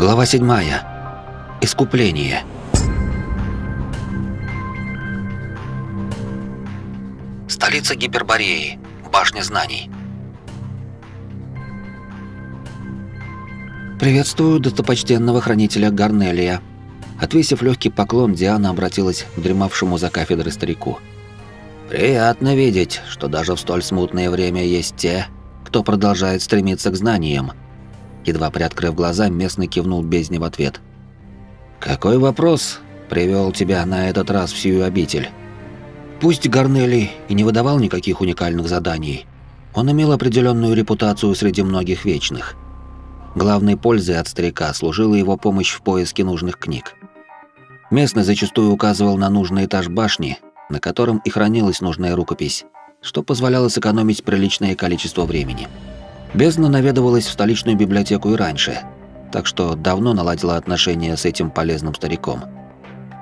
Глава 7. Искупление. Столица Гипербореи. Башня знаний. «Приветствую достопочтенного хранителя Гарнелия». Отвесив легкий поклон, Диана обратилась к дремавшему за кафедрой старику. «Приятно видеть, что даже в столь смутное время есть те, кто продолжает стремиться к знаниям». Едва приоткрыв глаза, местный кивнул бездне в ответ. «Какой вопрос привел тебя на этот раз в сию обитель?» Пусть Гарнелий и не выдавал никаких уникальных заданий, он имел определенную репутацию среди многих вечных. Главной пользой от старика служила его помощь в поиске нужных книг. Местный зачастую указывал на нужный этаж башни, на котором и хранилась нужная рукопись, что позволяло сэкономить приличное количество времени. Бездна наведывалась в столичную библиотеку и раньше, так что давно наладила отношения с этим полезным стариком.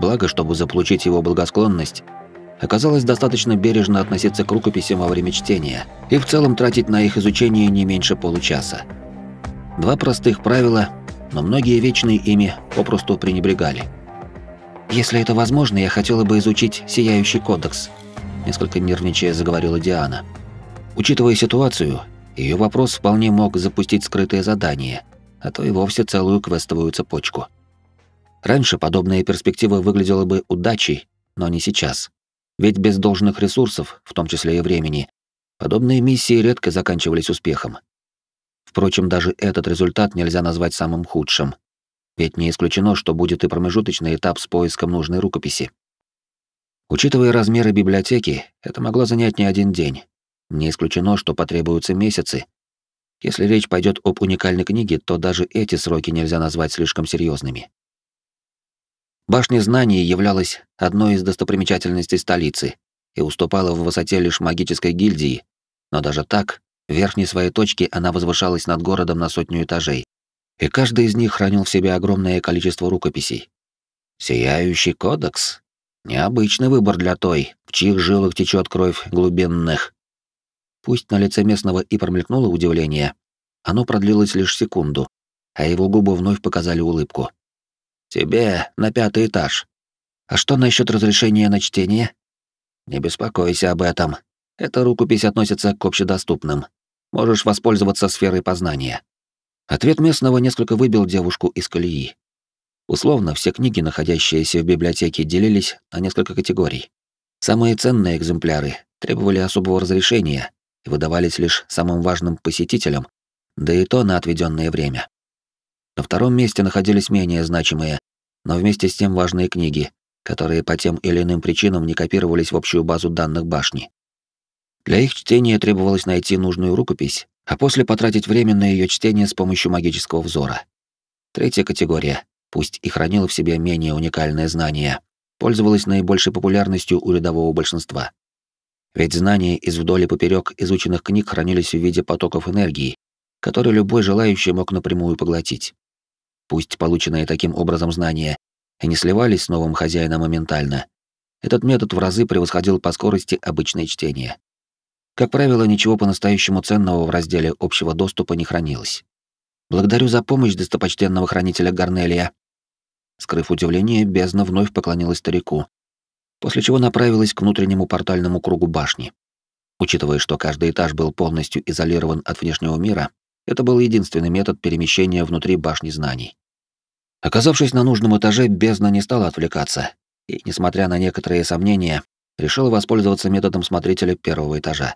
Благо, чтобы заполучить его благосклонность, оказалось достаточно бережно относиться к рукописям во время чтения и в целом тратить на их изучение не меньше получаса. Два простых правила, но многие вечные ими попросту пренебрегали. «Если это возможно, я хотела бы изучить Сияющий кодекс», – несколько нервничая заговорила Диана. Учитывая ситуацию, ее вопрос вполне мог запустить скрытое задание, а то и вовсе целую квестовую цепочку. Раньше подобная перспектива выглядела бы удачей, но не сейчас. Ведь без должных ресурсов, в том числе и времени, подобные миссии редко заканчивались успехом. Впрочем, даже этот результат нельзя назвать самым худшим. Ведь не исключено, что будет и промежуточный этап с поиском нужной рукописи. Учитывая размеры библиотеки, это могло занять не один день. Не исключено, что потребуются месяцы. Если речь пойдет об уникальной книге, то даже эти сроки нельзя назвать слишком серьезными. Башня знаний являлась одной из достопримечательностей столицы и уступала в высоте лишь магической гильдии, но даже так, в верхней своей точке она возвышалась над городом на сотню этажей, и каждый из них хранил в себе огромное количество рукописей. «Сияющий кодекс? Необычный выбор для той, в чьих жилах течет кровь глубинных». Пусть на лице местного и промелькнуло удивление, оно продлилось лишь секунду, а его губы вновь показали улыбку. «Тебе на 5-й этаж. А что насчет разрешения на чтение?» «Не беспокойся об этом. Эта рукопись относится к общедоступным. Можешь воспользоваться сферой познания». Ответ местного несколько выбил девушку из колеи. Условно, все книги, находящиеся в библиотеке, делились на несколько категорий. Самые ценные экземпляры требовали особого разрешения и выдавались лишь самым важным посетителям, да и то на отведенное время. На втором месте находились менее значимые, но вместе с тем важные книги, которые по тем или иным причинам не копировались в общую базу данных башни. Для их чтения требовалось найти нужную рукопись, а после потратить время на ее чтение с помощью магического взора. Третья категория, пусть и хранила в себе менее уникальное знание, пользовалась наибольшей популярностью у рядового большинства. Ведь знания из вдоль и поперек изученных книг хранились в виде потоков энергии, которые любой желающий мог напрямую поглотить. Пусть полученные таким образом знания и не сливались с новым хозяином моментально, этот метод в разы превосходил по скорости обычное чтение. Как правило, ничего по-настоящему ценного в разделе общего доступа не хранилось. «Благодарю за помощь достопочтенного хранителя Гарнелия». Скрыв удивление, бездна вновь поклонилась старику, после чего направилась к внутреннему портальному кругу башни. Учитывая, что каждый этаж был полностью изолирован от внешнего мира, это был единственный метод перемещения внутри башни знаний. Оказавшись на нужном этаже, бездна не стала отвлекаться, и, несмотря на некоторые сомнения, решила воспользоваться методом смотрителя первого этажа.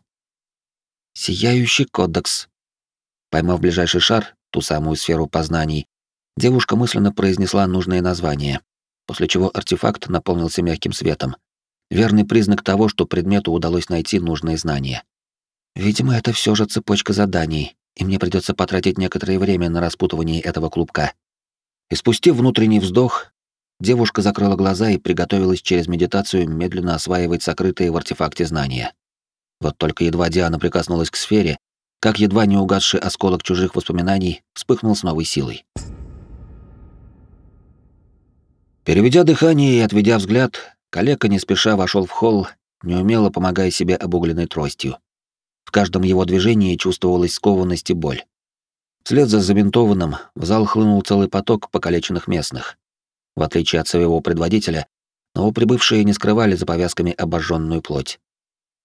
«Сияющий кодекс». Поймав ближайший шар, ту самую сферу познаний, девушка мысленно произнесла нужное название, после чего артефакт наполнился мягким светом. Верный признак того, что предмету удалось найти нужные знания. «Видимо, это все же цепочка заданий, и мне придется потратить некоторое время на распутывание этого клубка». И спустив внутренний вздох, девушка закрыла глаза и приготовилась через медитацию медленно осваивать сокрытые в артефакте знания. Вот только едва Диана прикоснулась к сфере, как едва не угасший осколок чужих воспоминаний вспыхнул с новой силой. Переведя дыхание и отведя взгляд, калека не спеша вошел в холл, неумело помогая себе обугленной тростью. В каждом его движении чувствовалась скованность и боль. Вслед за забинтованным в зал хлынул целый поток покалеченных местных. В отличие от своего предводителя, новоприбывшие не скрывали за повязками обожженную плоть.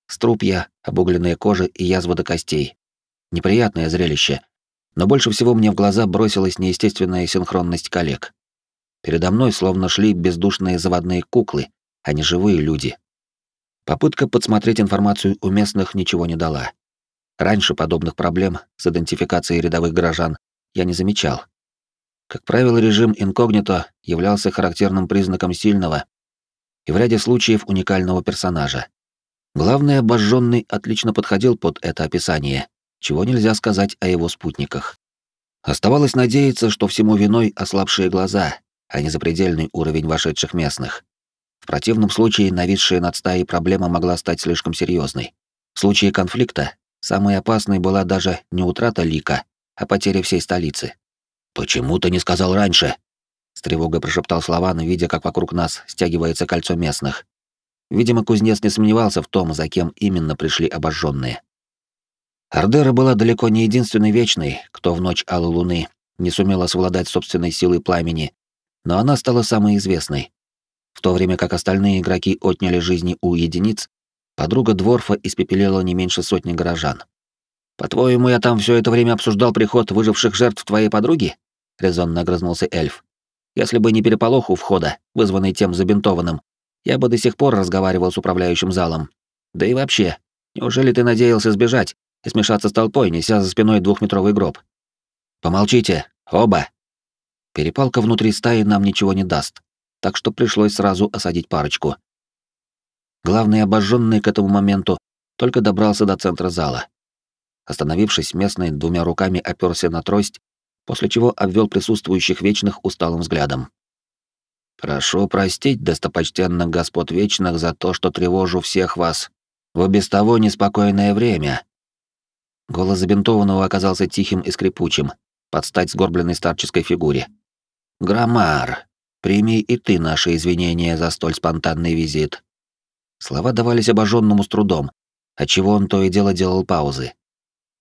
Струпья, обугленная кожа и язва до костей. Неприятное зрелище, но больше всего мне в глаза бросилась неестественная синхронность коллег. Передо мной словно шли бездушные заводные куклы, а не живые люди. Попытка подсмотреть информацию у местных ничего не дала. Раньше подобных проблем с идентификацией рядовых горожан я не замечал. Как правило, режим инкогнито являлся характерным признаком сильного и в ряде случаев уникального персонажа. Главное, обожженный отлично подходил под это описание, чего нельзя сказать о его спутниках. Оставалось надеяться, что всему виной ослабшие глаза, а не запредельный уровень вошедших местных. В противном случае нависшая над стаей проблема могла стать слишком серьезной. В случае конфликта самой опасной была даже не утрата лика, а потеря всей столицы. «Почему ты не сказал раньше?» — с тревогой прошептал Славан, видя, как вокруг нас стягивается кольцо местных. Видимо, кузнец не сомневался в том, за кем именно пришли обожженные. Ардера была далеко не единственной вечной, кто в ночь Алой Луны не сумела совладать собственной силой пламени, но она стала самой известной. В то время как остальные игроки отняли жизни у единиц, подруга Дворфа испепелила не меньше сотни горожан. «По-твоему, я там все это время обсуждал приход выживших жертв твоей подруги?» — резонно огрызнулся эльф. «Если бы не переполох у входа, вызванный тем забинтованным, я бы до сих пор разговаривал с управляющим залом. Да и вообще, неужели ты надеялся сбежать и смешаться с толпой, неся за спиной двухметровый гроб?» «Помолчите, оба!» Перепалка внутри стаи нам ничего не даст, так что пришлось сразу осадить парочку. Главный обожженный к этому моменту только добрался до центра зала. Остановившись, местный двумя руками оперся на трость, после чего обвел присутствующих вечных усталым взглядом. «Прошу простить, достопочтенных господ вечных, за то, что тревожу всех вас в и без того неспокойное время». Голос забинтованного оказался тихим и скрипучим, под стать сгорбленной старческой фигуре. «Громар, прими и ты наши извинения за столь спонтанный визит». Слова давались обожженному с трудом, отчего он то и дело делал паузы.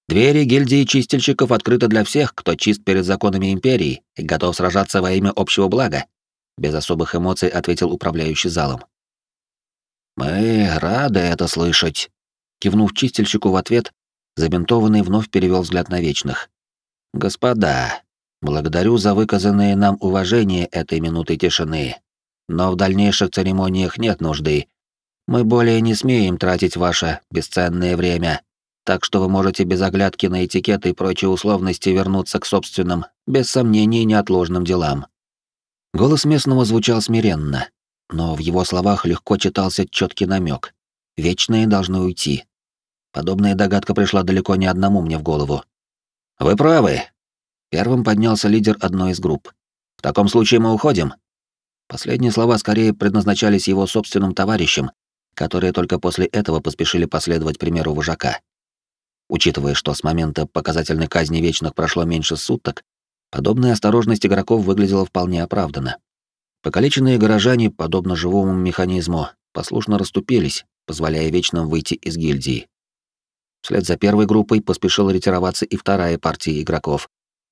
«Двери гильдии чистильщиков открыты для всех, кто чист перед законами империи и готов сражаться во имя общего блага», без особых эмоций ответил управляющий залом. «Мы рады это слышать», кивнув чистильщику в ответ, забинтованный вновь перевел взгляд на вечных. «Господа, благодарю за выказанное нам уважение этой минуты тишины, но в дальнейших церемониях нет нужды. Мы более не смеем тратить ваше бесценное время, так что вы можете без оглядки на этикеты и прочие условности вернуться к собственным, без сомнений, неотложным делам». Голос местного звучал смиренно, но в его словах легко читался четкий намек: вечные должны уйти. Подобная догадка пришла далеко не одному мне в голову. «Вы правы!» Первым поднялся лидер одной из групп. «В таком случае мы уходим». Последние слова скорее предназначались его собственным товарищам, которые только после этого поспешили последовать примеру вожака. Учитывая, что с момента показательной казни вечных прошло меньше суток, подобная осторожность игроков выглядела вполне оправданно. Покалеченные горожане, подобно живому механизму, послушно расступились, позволяя вечным выйти из гильдии. Вслед за первой группой поспешила ретироваться и вторая партия игроков,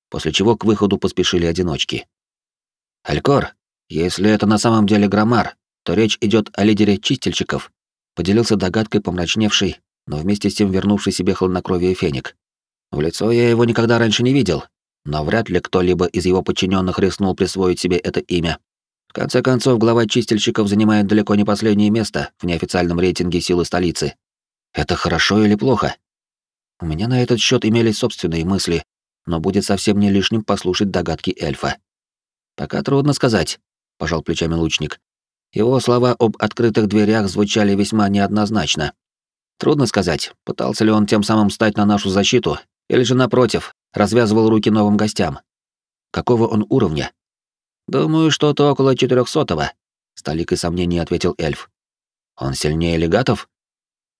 после чего к выходу поспешили одиночки. «Алькор, если это на самом деле Громар, то речь идет о лидере чистильщиков», поделился догадкой помрачневший, но вместе с тем вернувший себе хладнокровие Феник. «В лицо я его никогда раньше не видел, но вряд ли кто-либо из его подчиненных рискнул присвоить себе это имя. В конце концов, глава чистильщиков занимает далеко не последнее место в неофициальном рейтинге силы столицы. Это хорошо или плохо?» У меня на этот счет имелись собственные мысли, но будет совсем не лишним послушать догадки эльфа. «Пока трудно сказать», — пожал плечами лучник. Его слова об открытых дверях звучали весьма неоднозначно. Трудно сказать, пытался ли он тем самым стать на нашу защиту, или же, напротив, развязывал руки новым гостям. «Какого он уровня?» «Думаю, что-то около 400-го», — с толикой сомнений ответил эльф. «Он сильнее легатов?»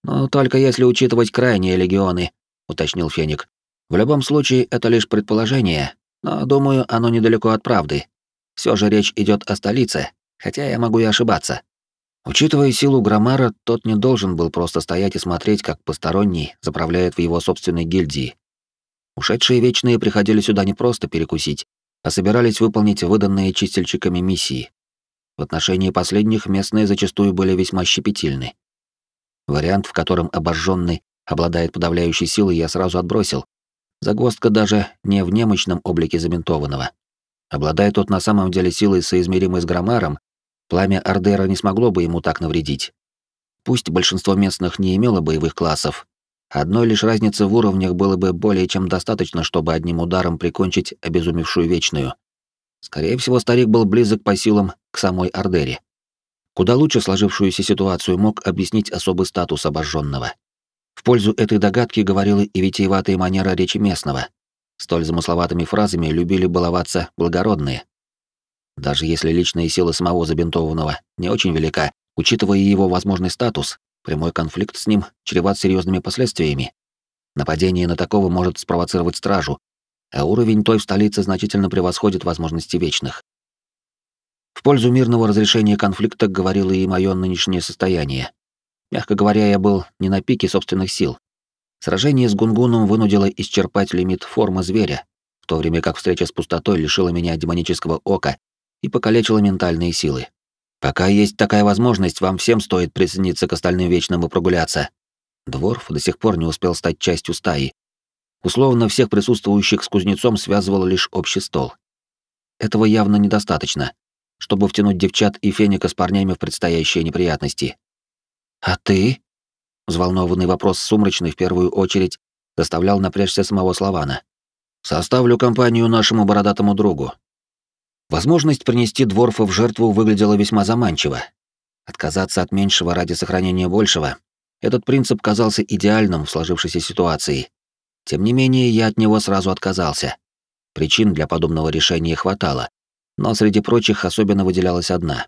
«Ну, только если учитывать крайние легионы», — уточнил Феник. «В любом случае, это лишь предположение, но, думаю, оно недалеко от правды. Все же речь идет о столице, хотя я могу и ошибаться». Учитывая силу Громара, тот не должен был просто стоять и смотреть, как посторонний заправляет в его собственной гильдии. Ушедшие вечные приходили сюда не просто перекусить, а собирались выполнить выданные чистильщиками миссии. В отношении последних местные зачастую были весьма щепетильны. Вариант, в котором обожженный обладает подавляющей силой, я сразу отбросил. Загвоздка даже не в немощном облике забинтованного. Обладая тот на самом деле силой, соизмеримой с Громаром, пламя Ардера не смогло бы ему так навредить. Пусть большинство местных не имело боевых классов, одной лишь разницы в уровнях было бы более чем достаточно, чтобы одним ударом прикончить обезумевшую вечную. Скорее всего, старик был близок по силам к самой Ардере. Куда лучше сложившуюся ситуацию мог объяснить особый статус обожженного. В пользу этой догадки говорила и витиеватая манера речи местного. Столь замысловатыми фразами любили баловаться благородные. Даже если личная сила самого забинтованного не очень велика, учитывая его возможный статус, прямой конфликт с ним чреват серьезными последствиями. Нападение на такого может спровоцировать стражу, а уровень той в столице значительно превосходит возможности вечных. В пользу мирного разрешения конфликта говорило и мое нынешнее состояние. Мягко говоря, я был не на пике собственных сил. Сражение с Гунгуном вынудило исчерпать лимит формы зверя, в то время как встреча с пустотой лишила меня демонического ока и покалечила ментальные силы. Пока есть такая возможность, вам всем стоит присоединиться к остальным вечным и прогуляться. Дворф до сих пор не успел стать частью стаи. Условно, всех присутствующих с кузнецом связывал лишь общий стол. Этого явно недостаточно, чтобы втянуть девчат и Феника с парнями в предстоящие неприятности. «А ты?» Взволнованный вопрос Сумрачный в первую очередь заставлял напрячься самого Славана. «Составлю компанию нашему бородатому другу». Возможность принести Дворфа в жертву выглядела весьма заманчиво. Отказаться от меньшего ради сохранения большего — этот принцип казался идеальным в сложившейся ситуации. Тем не менее, я от него сразу отказался. Причин для подобного решения хватало, но среди прочих особенно выделялась одна.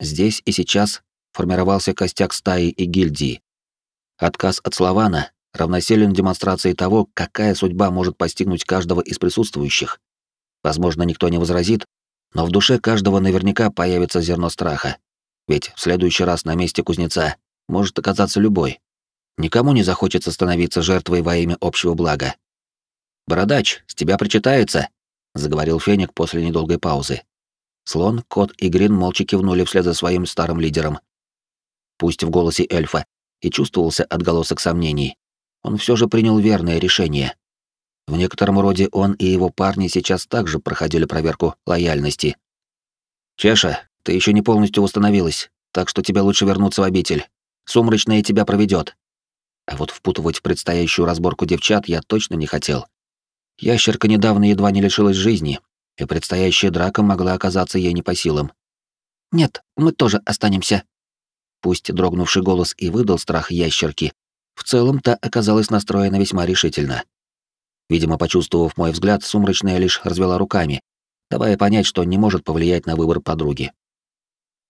Здесь и сейчас формировался костяк стаи и гильдии. Отказ от Славана равносилен демонстрации того, какая судьба может постигнуть каждого из присутствующих. Возможно, никто не возразит, но в душе каждого наверняка появится зерно страха. Ведь в следующий раз на месте кузнеца может оказаться любой. Никому не захочется становиться жертвой во имя общего блага. «Бородач, с тебя причитается», — заговорил Феник после недолгой паузы. Слон, Кот и Грин молча кивнули вслед за своим старым лидером. Пусть в голосе эльфа и чувствовался отголосок сомнений, он все же принял верное решение. В некотором роде он и его парни сейчас также проходили проверку лояльности. «Чеша, ты еще не полностью восстановилась, так что тебе лучше вернуться в обитель. Сумрачная тебя проведет». А вот впутывать в предстоящую разборку девчат я точно не хотел. Ящерка недавно едва не лишилась жизни, и предстоящая драка могла оказаться ей не по силам. «Нет, мы тоже останемся». Пусть дрогнувший голос и выдал страх ящерки, в целом та оказалась настроена весьма решительно. Видимо, почувствовав мой взгляд, Сумрачная лишь развела руками, давая понять, что не может повлиять на выбор подруги.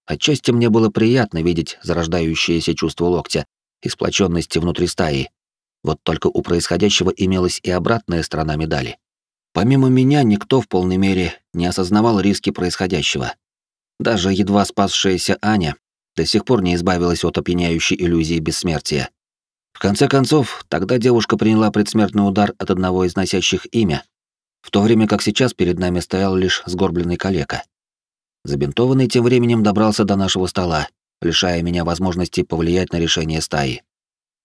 Отчасти мне было приятно видеть зарождающееся чувство локтя и сплоченности внутри стаи. Вот только у происходящего имелась и обратная сторона медали. Помимо меня, никто в полной мере не осознавал риски происходящего. Даже едва спасшаяся Аня до сих пор не избавилась от опьяняющей иллюзии бессмертия. В конце концов, тогда девушка приняла предсмертный удар от одного из носящих имя, в то время как сейчас перед нами стоял лишь сгорбленный калека. Забинтованный тем временем добрался до нашего стола, лишая меня возможности повлиять на решение стаи.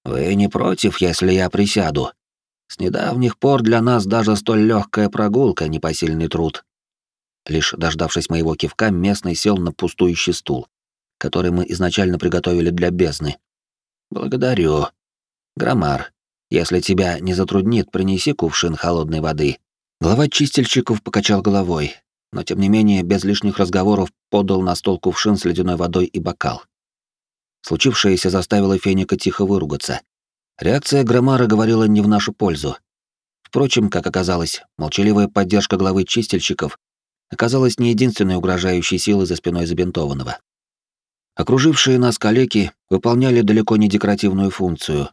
«Вы не против, если я присяду? С недавних пор для нас даже столь легкая прогулка — непосильный труд». Лишь дождавшись моего кивка, местный сел на пустующий стул, который мы изначально приготовили для бездны. «Благодарю. Громар, если тебя не затруднит, принеси кувшин холодной воды». Глава чистильщиков покачал головой, но тем не менее без лишних разговоров подал на стол кувшин с ледяной водой и бокал. Случившееся заставило Феника тихо выругаться. Реакция Громара говорила не в нашу пользу. Впрочем, как оказалось, молчаливая поддержка главы чистильщиков оказалась не единственной угрожающей силой за спиной забинтованного. Окружившие нас калеки выполняли далеко не декоративную функцию.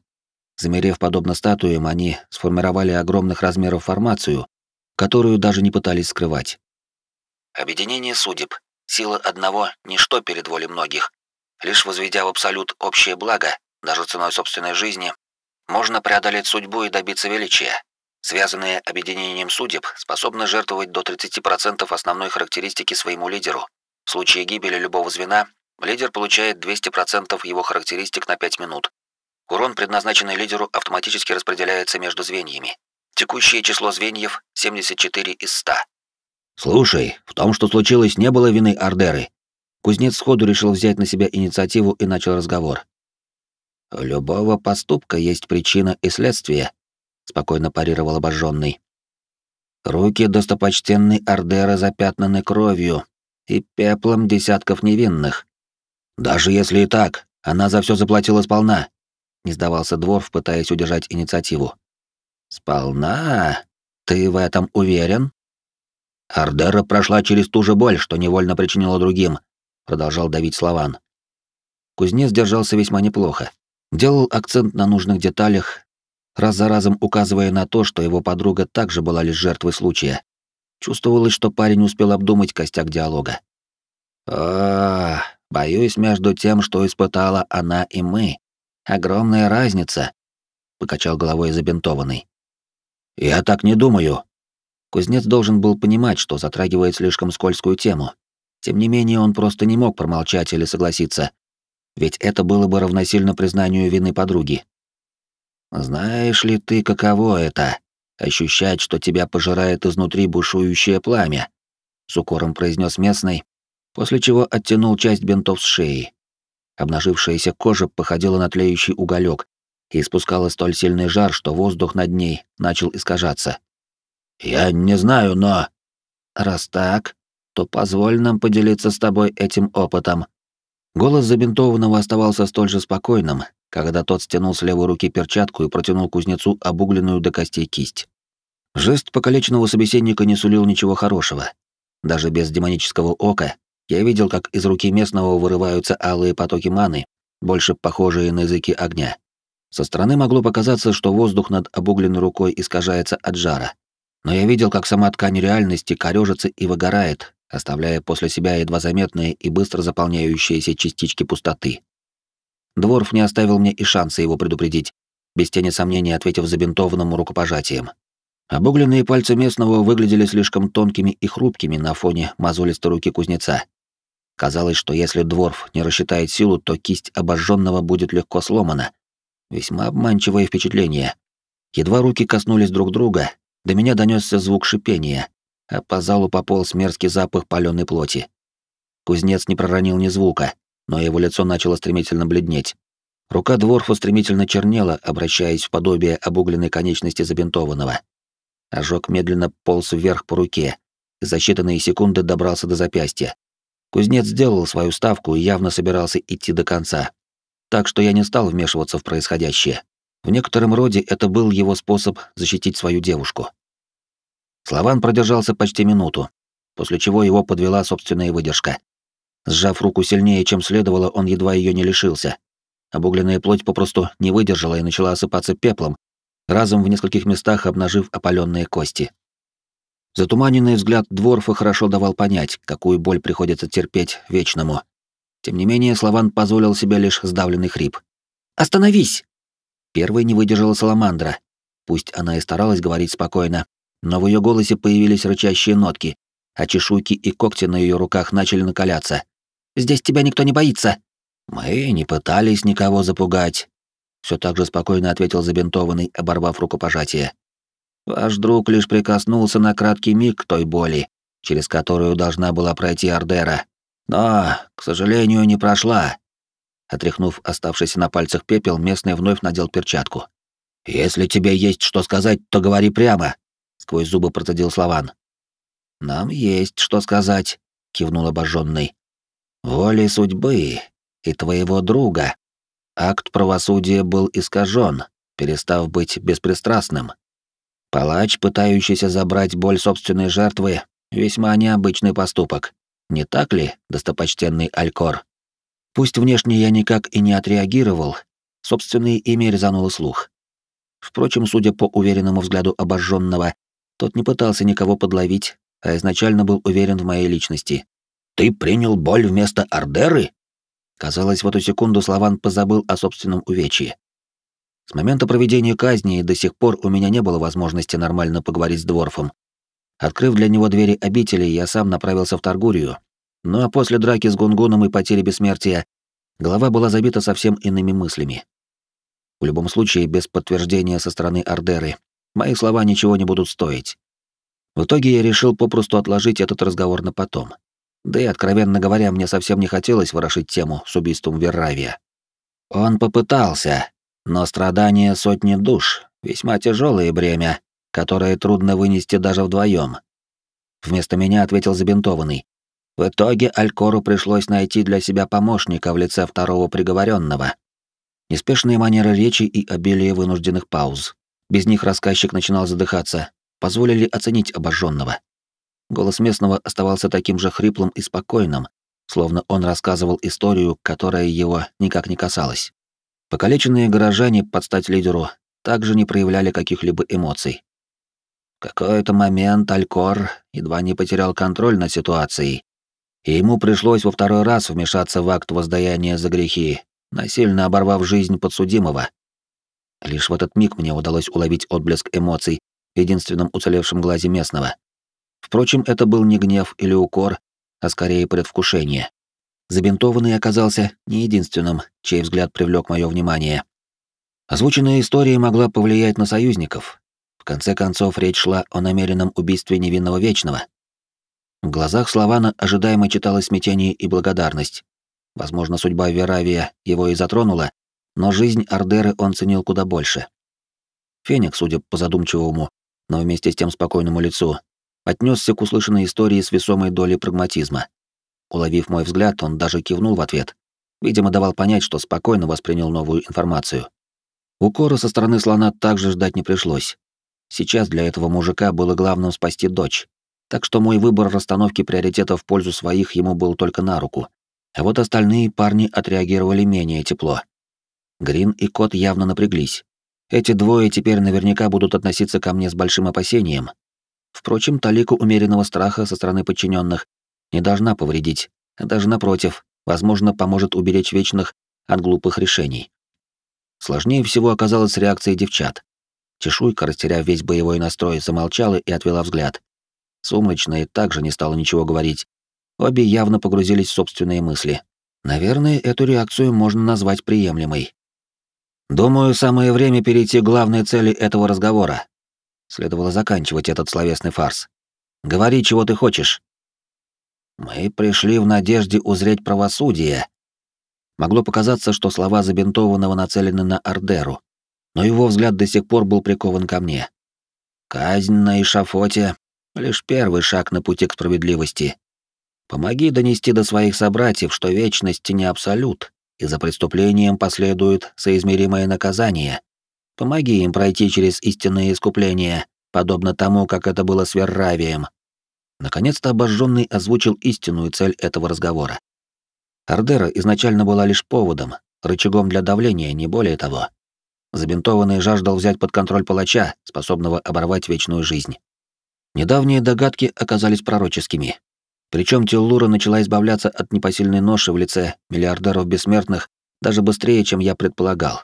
Замерев подобно статуям, они сформировали огромных размеров формацию, которую даже не пытались скрывать. Объединение судеб, сила одного — ничто перед волей многих. Лишь возведя в абсолют общее благо, даже ценой собственной жизни, можно преодолеть судьбу и добиться величия. связанные объединением судеб, способны жертвовать до 30% основной характеристики своему лидеру. В случае гибели любого звена, лидер получает 200% его характеристик на 5 минут. Урон, предназначенный лидеру, автоматически распределяется между звеньями. Текущее число звеньев — 74 из 100. «Слушай, в том, что случилось, не было вины Ардеры». Кузнец сходу решил взять на себя инициативу и начал разговор. «У любого поступка есть причина и следствие», — спокойно парировал обожженный. «Руки достопочтенной Ардеры запятнаны кровью и пеплом десятков невинных. Даже если и так, она за все заплатила сполна», — не сдавался Дворф, пытаясь удержать инициативу. «Сполна? Ты в этом уверен?» «Ардера прошла через ту же боль, что невольно причинила другим», — продолжал давить Славан. Кузнец держался весьма неплохо. Делал акцент на нужных деталях, раз за разом указывая на то, что его подруга также была лишь жертвой случая. Чувствовалось, что парень успел обдумать костяк диалога. «О, боюсь, между тем, что испытала она и мы. Огромная разница», — покачал головой забинтованный. «Я так не думаю». Кузнец должен был понимать, что затрагивает слишком скользкую тему. Тем не менее, он просто не мог промолчать или согласиться, ведь это было бы равносильно признанию вины подруги. «Знаешь ли ты, каково это — ощущать, что тебя пожирает изнутри бушующее пламя?» — с укором произнес местный, после чего оттянул часть бинтов с шеи. Обнажившаяся кожа походила на тлеющий уголек и испускала столь сильный жар, что воздух над ней начал искажаться. «Я не знаю, но...» «Раз так, то позволь нам поделиться с тобой этим опытом». Голос забинтованного оставался столь же спокойным, когда тот стянул с левой руки перчатку и протянул кузнецу обугленную до костей кисть. Жест покалеченного собеседника не сулил ничего хорошего. Даже без демонического ока я видел, как из руки местного вырываются алые потоки маны, больше похожие на языки огня. Со стороны могло показаться, что воздух над обугленной рукой искажается от жара. Но я видел, как сама ткань реальности корёжится и выгорает, оставляя после себя едва заметные и быстро заполняющиеся частички пустоты. Дворф не оставил мне и шанса его предупредить, без тени сомнений ответив забинтованному рукопожатием. Обугленные пальцы местного выглядели слишком тонкими и хрупкими на фоне мозолистой руки кузнеца. Казалось, что если Дворф не рассчитает силу, то кисть обожженного будет легко сломана. Весьма обманчивое впечатление. Едва руки коснулись друг друга, до меня донесся звук шипения, а по залу пополз мерзкий запах паленой плоти. Кузнец не проронил ни звука, но его лицо начало стремительно бледнеть. Рука Дворфа стремительно чернела, обращаясь в подобие обугленной конечности забинтованного. Ожог медленно полз вверх по руке, и за считанные секунды добрался до запястья. Кузнец сделал свою ставку и явно собирался идти до конца. Так что я не стал вмешиваться в происходящее. В некотором роде это был его способ защитить свою девушку. Славан продержался почти минуту, после чего его подвела собственная выдержка. Сжав руку сильнее, чем следовало, он едва ее не лишился. Обугленная плоть попросту не выдержала и начала осыпаться пеплом, разом в нескольких местах обнажив опаленные кости. Затуманенный взгляд Дворфа хорошо давал понять, какую боль приходится терпеть вечному. Тем не менее, Славан позволил себе лишь сдавленный хрип. «Остановись!» Первой не выдержала Саламандра. Пусть она и старалась говорить спокойно, но в ее голосе появились рычащие нотки, а чешуйки и когти на ее руках начали накаляться. «Здесь тебя никто не боится!» «Мы не пытались никого запугать», — все так же спокойно ответил забинтованный, оборвав рукопожатие. «Ваш друг лишь прикоснулся на краткий миг к той боли, через которую должна была пройти Ардера. Но, к сожалению, не прошла». Отряхнув оставшийся на пальцах пепел, местный вновь надел перчатку. «Если тебе есть что сказать, то говори прямо», — сквозь зубы процедил Славан. «Нам есть что сказать», — кивнул обожженный. «Волей судьбы и твоего друга акт правосудия был искажен, перестав быть беспристрастным. Палач, пытающийся забрать боль собственной жертвы, весьма необычный поступок. Не так ли, достопочтенный Алькор?» Пусть внешне я никак и не отреагировал, собственное имя резануло слух. Впрочем, судя по уверенному взгляду обожженного, тот не пытался никого подловить, а изначально был уверен в моей личности. «Ты принял боль вместо Ардеры?» Казалось, в эту секунду Славан позабыл о собственном увечье. С момента проведения казни и до сих пор у меня не было возможности нормально поговорить с Дворфом. Открыв для него двери обители, я сам направился в Торгурию. Ну а после драки с Гунгуном и потери бессмертия, голова была забита совсем иными мыслями. В любом случае, без подтверждения со стороны Ардеры, мои слова ничего не будут стоить. В итоге я решил попросту отложить этот разговор на потом. Да и, откровенно говоря, мне совсем не хотелось ворошить тему с убийством Верравия. Он попытался, но страдания сотни душ — весьма тяжелое бремя, которое трудно вынести даже вдвоем. Вместо меня ответил забинтованный. В итоге Алькору пришлось найти для себя помощника в лице второго приговоренного. Неспешные манеры речи и обилие вынужденных пауз. Без них рассказчик начинал задыхаться. Позволили оценить обожженного. Голос местного оставался таким же хриплым и спокойным, словно он рассказывал историю, которая его никак не касалась. Покалеченные горожане под стать лидеру также не проявляли каких-либо эмоций. В какой-то момент Алькор едва не потерял контроль над ситуацией, и ему пришлось во второй раз вмешаться в акт воздаяния за грехи, насильно оборвав жизнь подсудимого. Лишь в этот миг мне удалось уловить отблеск эмоций в единственном уцелевшем глазе местного. Впрочем, это был не гнев или укор, а скорее предвкушение. Забинтованный оказался не единственным, чей взгляд привлек мое внимание. Озвученная история могла повлиять на союзников. В конце концов, речь шла о намеренном убийстве невинного Вечного. В глазах Славана ожидаемо читалось смятение и благодарность. Возможно, судьба Веравия его и затронула, но жизнь Ардеры он ценил куда больше. Феник, судя по задумчивому, но вместе с тем спокойному лицу, отнесся к услышанной истории с весомой долей прагматизма. Уловив мой взгляд, он даже кивнул в ответ. Видимо, давал понять, что спокойно воспринял новую информацию. Укора со стороны слона также ждать не пришлось. Сейчас для этого мужика было главным спасти дочь, так что мой выбор расстановки приоритетов в пользу своих ему был только на руку. А вот остальные парни отреагировали менее тепло. Грин и Кот явно напряглись. Эти двое теперь наверняка будут относиться ко мне с большим опасением. Впрочем, талику умеренного страха со стороны подчиненных не должна повредить, а даже напротив, возможно, поможет уберечь Вечных от глупых решений. Сложнее всего оказалось с реакцией девчат. Чешуйка, растеряв весь боевой настрой, замолчала и отвела взгляд. Сумрачная также не стала ничего говорить. Обе явно погрузились в собственные мысли. Наверное, эту реакцию можно назвать приемлемой. «Думаю, самое время перейти к главной цели этого разговора». Следовало заканчивать этот словесный фарс. «Говори, чего ты хочешь». «Мы пришли в надежде узреть правосудие». Могло показаться, что слова забинтованного нацелены на Ардеру, но его взгляд до сих пор был прикован ко мне. «Казнь на Ишафоте — лишь первый шаг на пути к справедливости. Помоги донести до своих собратьев, что вечность не абсолют, и за преступлением последует соизмеримое наказание. Помоги им пройти через истинное искупление, подобно тому, как это было с Верравием». Наконец-то обожженный озвучил истинную цель этого разговора. Ардера изначально была лишь поводом, рычагом для давления, не более того. Забинтованный жаждал взять под контроль палача, способного оборвать вечную жизнь. Недавние догадки оказались пророческими. Причем Теллура начала избавляться от непосильной ноши в лице миллиардеров бессмертных даже быстрее, чем я предполагал.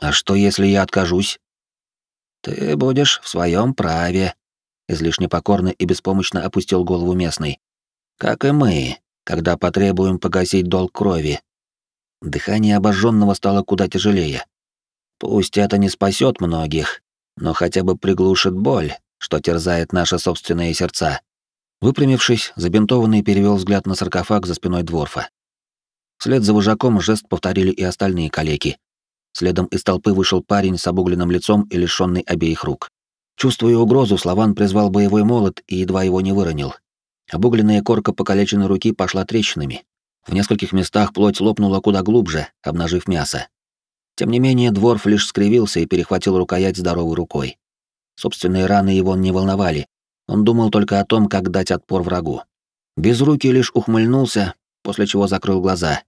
«А что, если я откажусь?» «Ты будешь в своем праве», — излишне покорно и беспомощно опустил голову местный. «Как и мы, когда потребуем погасить долг крови». Дыхание обожженного стало куда тяжелее. «Пусть это не спасет многих, но хотя бы приглушит боль, что терзает наши собственные сердца». Выпрямившись, забинтованный перевел взгляд на саркофаг за спиной Дворфа. Вслед за вожаком жест повторили и остальные калеки. Следом из толпы вышел парень с обугленным лицом и лишённый обеих рук. Чувствуя угрозу, Славан призвал боевой молот и едва его не выронил. Обугленная корка покалеченной руки пошла трещинами. В нескольких местах плоть лопнула куда глубже, обнажив мясо. Тем не менее, Дворф лишь скривился и перехватил рукоять здоровой рукой. Собственные раны его не волновали. Он думал только о том, как дать отпор врагу. Безрукий лишь ухмыльнулся, после чего закрыл глаза.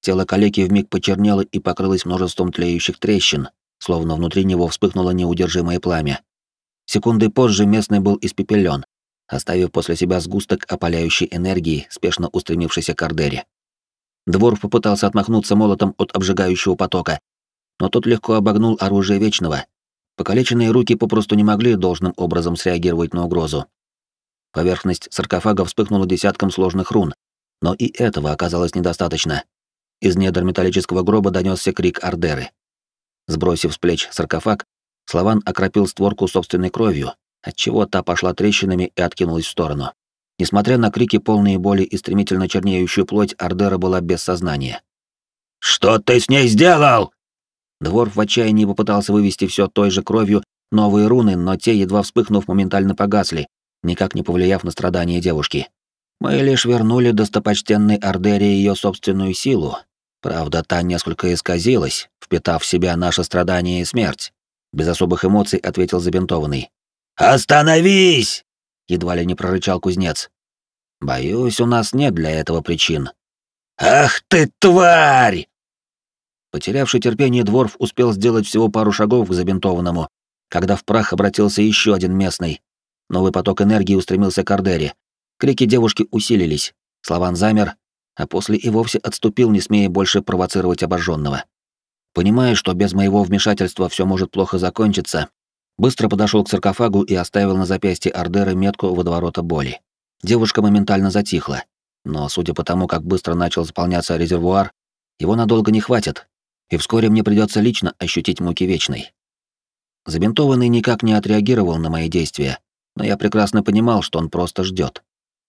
Тело калеки вмиг почернело и покрылось множеством тлеющих трещин, словно внутри него вспыхнуло неудержимое пламя. Секунды позже местный был испепелен, оставив после себя сгусток опаляющей энергии, спешно устремившейся к Ардере. Дворф попытался отмахнуться молотом от обжигающего потока, но тот легко обогнул оружие Вечного. Покалеченные руки попросту не могли должным образом среагировать на угрозу. Поверхность саркофага вспыхнула десятком сложных рун, но и этого оказалось недостаточно. Из недр металлического гроба донесся крик Ардеры. Сбросив с плеч саркофаг, Славан окропил створку собственной кровью, отчего та пошла трещинами и откинулась в сторону. Несмотря на крики, полные боли и стремительно чернеющую плоть, Ардера была без сознания. «Что ты с ней сделал?» Дворф в отчаянии попытался вывести все той же кровью новые руны, но те, едва вспыхнув, моментально погасли, никак не повлияв на страдания девушки. «Мы лишь вернули достопочтенной Ардере ее собственную силу. Правда, та несколько исказилась, впитав в себя наше страдание и смерть», — без особых эмоций ответил забинтованный. «Остановись!» — едва ли не прорычал кузнец. «Боюсь, у нас нет для этого причин». «Ах ты, тварь!» Потерявший терпение Дворф успел сделать всего пару шагов к забинтованному, когда в прах обратился еще один местный. Новый поток энергии устремился к Ардере. Крики девушки усилились. Славан замер, а после и вовсе отступил, не смея больше провоцировать обожженного. Понимая, что без моего вмешательства все может плохо закончиться, быстро подошел к саркофагу и оставил на запястье Ардеры метку водоворота боли. Девушка моментально затихла, но, судя по тому, как быстро начал заполняться резервуар, его надолго не хватит, и вскоре мне придется лично ощутить муки вечной. Забинтованный никак не отреагировал на мои действия, но я прекрасно понимал, что он просто ждет.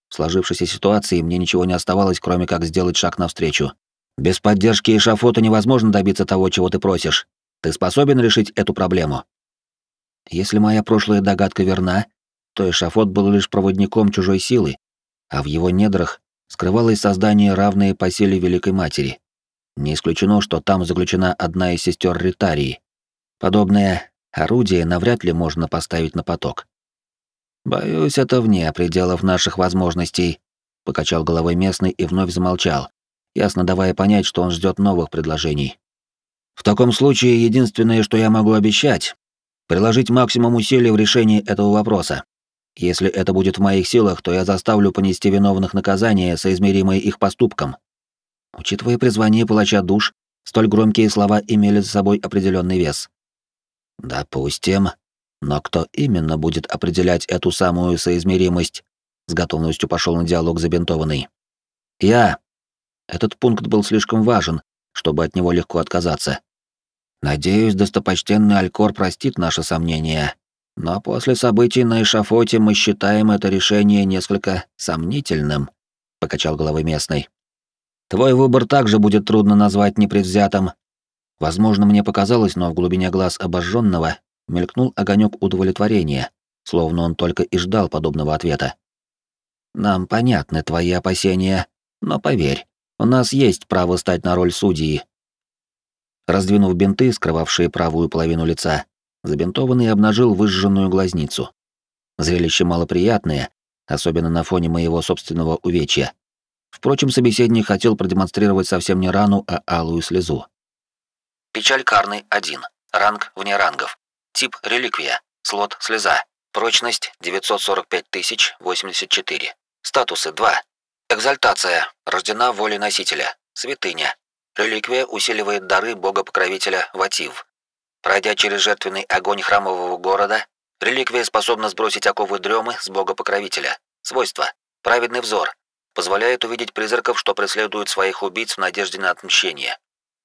В сложившейся ситуации мне ничего не оставалось, кроме как сделать шаг навстречу. «Без поддержки Ишафота невозможно добиться того, чего ты просишь. Ты способен решить эту проблему?» Если моя прошлая догадка верна, то Ишафот был лишь проводником чужой силы, а в его недрах скрывалось создание, равное по силе Великой Матери. Не исключено, что там заключена одна из сестер Ритарии. Подобное орудие навряд ли можно поставить на поток. «Боюсь, это вне пределов наших возможностей», — покачал головой местный и вновь замолчал, ясно давая понять, что он ждет новых предложений. «В таком случае единственное, что я могу обещать, приложить максимум усилий в решении этого вопроса. Если это будет в моих силах, то я заставлю понести виновных наказания, соизмеримые их поступкам». Учитывая призвание палача душ, столь громкие слова имели за собой определенный вес. «Допустим. Но кто именно будет определять эту самую соизмеримость?» С готовностью пошел на диалог забинтованный. «Я». Этот пункт был слишком важен, чтобы от него легко отказаться. «Надеюсь, достопочтенный Алькор простит наши сомнения. Но после событий на Ишафоте мы считаем это решение несколько сомнительным», — покачал головой местный. «Твой выбор также будет трудно назвать непредвзятым». Возможно, мне показалось, но в глубине глаз обожженного мелькнул огонек удовлетворения, словно он только и ждал подобного ответа. «Нам понятны твои опасения, но поверь, у нас есть право стать на роль судьи». Раздвинув бинты, скрывавшие правую половину лица, забинтованный обнажил выжженную глазницу. Зрелище малоприятное, особенно на фоне моего собственного увечья. Впрочем, собеседник хотел продемонстрировать совсем не рану, а алую слезу. Печаль Карны 1. Ранг вне рангов. Тип реликвия, слот слеза, прочность 945084, статусы 2, экзальтация, рождена волей носителя, святыня, реликвия усиливает дары бога-покровителя Ватив. Пройдя через жертвенный огонь храмового города, реликвия способна сбросить оковы дремы с бога-покровителя. Свойства, праведный взор, позволяет увидеть призраков, что преследуют своих убийц в надежде на отмщение.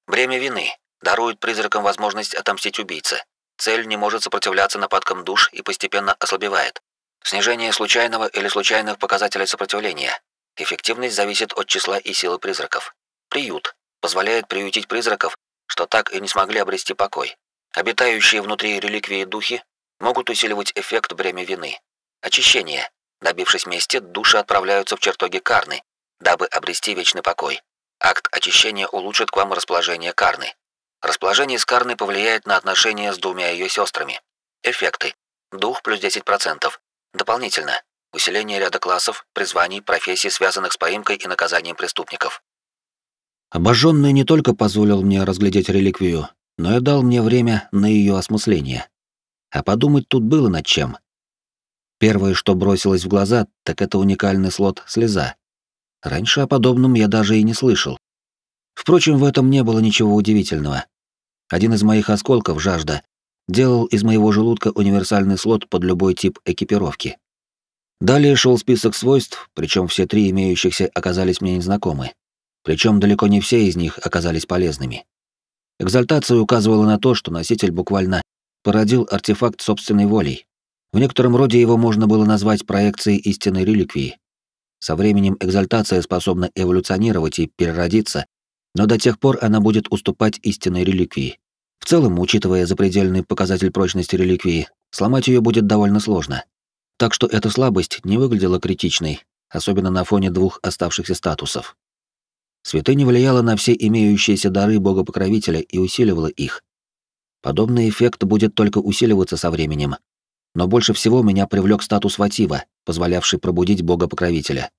Бремя вины, дарует призракам возможность отомстить убийце. Цель не может сопротивляться нападкам душ и постепенно ослабевает. Снижение случайного или случайных показателей сопротивления. Эффективность зависит от числа и силы призраков. Приют. Позволяет приютить призраков, что так и не смогли обрести покой. Обитающие внутри реликвии духи могут усиливать эффект бремя вины. Очищение. Добившись мести, души отправляются в чертоги Карны, дабы обрести вечный покой. Акт очищения улучшит к вам расположение Карны. Расположение с Карной повлияет на отношения с двумя ее сестрами. Эффекты. Дух плюс 10%. Дополнительно. Усиление ряда классов, призваний, профессий, связанных с поимкой и наказанием преступников. Обожженный не только позволил мне разглядеть реликвию, но и дал мне время на ее осмысление. А подумать тут было над чем. Первое, что бросилось в глаза, так это уникальный слот «Слеза». Раньше о подобном я даже и не слышал. Впрочем, в этом не было ничего удивительного. Один из моих осколков, жажда, делал из моего желудка универсальный слот под любой тип экипировки. Далее шел список свойств, причем все три имеющихся оказались мне незнакомы. Причем далеко не все из них оказались полезными. Экзальтация указывала на то, что носитель буквально породил артефакт собственной волей. В некотором роде его можно было назвать проекцией истинной реликвии. Со временем экзальтация способна эволюционировать и переродиться, но до тех пор она будет уступать истинной реликвии. В целом, учитывая запредельный показатель прочности реликвии, сломать ее будет довольно сложно. Так что эта слабость не выглядела критичной, особенно на фоне двух оставшихся статусов. Святыня влияла на все имеющиеся дары бога-покровителя и усиливала их. Подобный эффект будет только усиливаться со временем. Но больше всего меня привлек статус Ватива, позволявший пробудить бога-покровителя.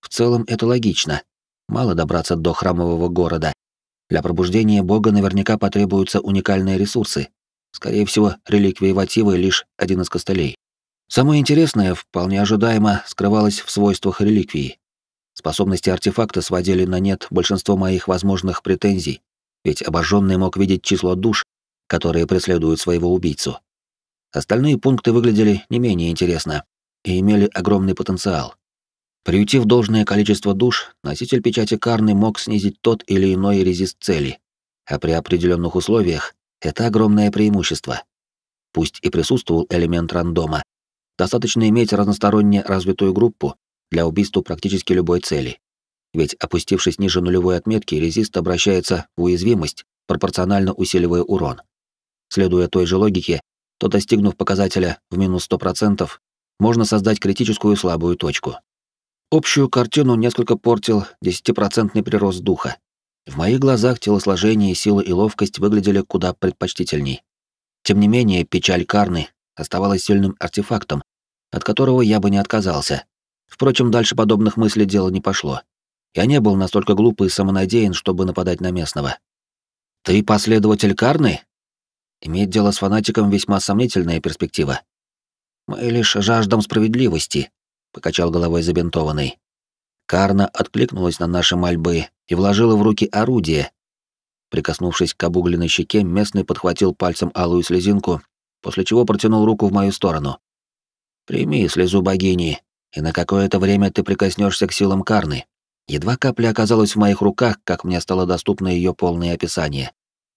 В целом это логично. Мало добраться до храмового города. Для пробуждения бога наверняка потребуются уникальные ресурсы. Скорее всего, реликвии Ватива — лишь один из костылей. Самое интересное, вполне ожидаемо, скрывалось в свойствах реликвии. Способности артефакта сводили на нет большинство моих возможных претензий, ведь обожженный мог видеть число душ, которые преследуют своего убийцу. Остальные пункты выглядели не менее интересно и имели огромный потенциал. Приютив должное количество душ, носитель печати Карны мог снизить тот или иной резист цели, а при определенных условиях это огромное преимущество. Пусть и присутствовал элемент рандома, достаточно иметь разносторонне развитую группу для убийства практически любой цели. Ведь, опустившись ниже нулевой отметки, резист обращается в уязвимость, пропорционально усиливая урон. Следуя той же логике, то, достигнув показателя в минус 100%, можно создать критическую слабую точку. Общую картину несколько портил 10% прирост духа. В моих глазах телосложение, сила и ловкость выглядели куда предпочтительней. Тем не менее, печаль Карны оставалась сильным артефактом, от которого я бы не отказался. Впрочем, дальше подобных мыслей дело не пошло. Я не был настолько глуп и самонадеян, чтобы нападать на местного. «Ты последователь Карны?» Иметь дело с фанатиком — весьма сомнительная перспектива. «Мы лишь жаждем справедливости», — покачал головой забинтованный. Карна откликнулась на наши мольбы и вложила в руки орудие. Прикоснувшись к обугленной щеке, местный подхватил пальцем алую слезинку, после чего протянул руку в мою сторону. «Прими слезу богини, и на какое-то время ты прикоснешься к силам Карны». Едва капля оказалась в моих руках, как мне стало доступно ее полное описание.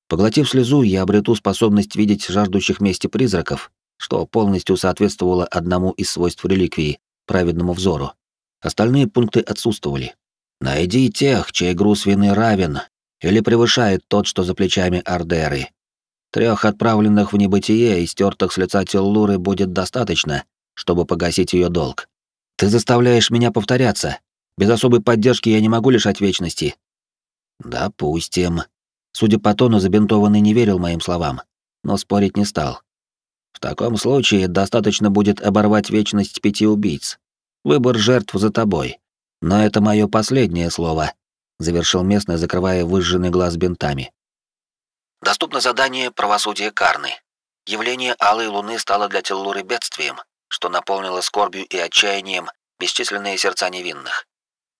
Поглотив слезу, я обрету способность видеть жаждущих мести призраков, что полностью соответствовало одному из свойств реликвии — праведному взору. Остальные пункты отсутствовали. «Найди тех, чей груз вины равен или превышает тот, что за плечами Ардеры. Трех отправленных в небытие и стертых с лица Теллуры будет достаточно, чтобы погасить ее долг. Ты заставляешь меня повторяться. Без особой поддержки я не могу лишать вечности». «Допустим». Судя по тону, забинтованный не верил моим словам, но спорить не стал. «В таком случае достаточно будет оборвать вечность 5 убийц. Выбор жертв за тобой. Но это мое последнее слово», — завершил местный, закрывая выжженный глаз бинтами. Доступно задание «Правосудие Карны». Явление Алой Луны стало для Теллуры бедствием, что наполнило скорбью и отчаянием бесчисленные сердца невинных.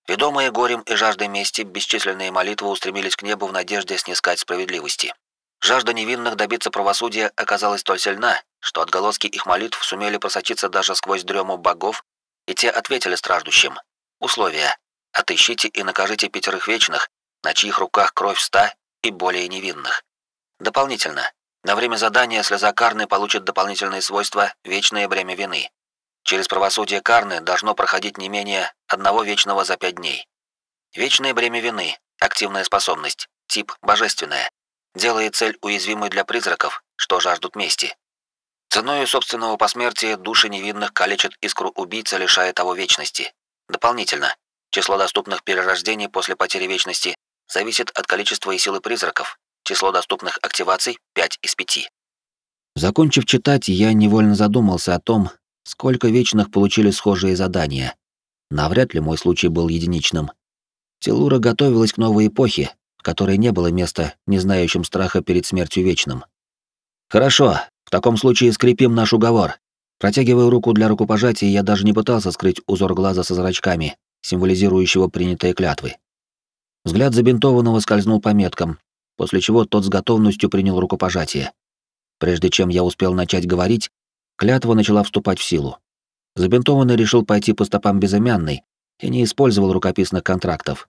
Ведомые горем и жаждой мести, бесчисленные молитвы устремились к небу в надежде снискать справедливости. Жажда невинных добиться правосудия оказалась столь сильна, что отголоски их молитв сумели просочиться даже сквозь дрему богов, и те ответили страждущим. Условия. Отыщите и накажите 5 вечных, на чьих руках кровь 100 и более невинных. Дополнительно. На время задания слеза Карны получит дополнительные свойства «Вечное бремя вины». Через правосудие Карны должно проходить не менее 1 вечного за 5 дней. Вечное бремя вины, активная способность, тип божественная, делает цель уязвимой для призраков, что жаждут мести. Ценою собственного посмертия души невинных калечит искру убийца, лишая того вечности. Дополнительно, число доступных перерождений после потери вечности зависит от количества и силы призраков, число доступных активаций 5 из 5. Закончив читать, я невольно задумался о том, сколько вечных получили схожие задания. Навряд ли мой случай был единичным. Теллура готовилась к новой эпохе, в которой не было места не знающим страха перед смертью вечным. «Хорошо, в таком случае скрепим наш уговор». Протягивая руку для рукопожатия, я даже не пытался скрыть узор глаза со зрачками, символизирующего принятые клятвы. Взгляд забинтованного скользнул по меткам, после чего тот с готовностью принял рукопожатие. Прежде чем я успел начать говорить, клятва начала вступать в силу. Забинтованный решил пойти по стопам Безымянной и не использовал рукописных контрактов.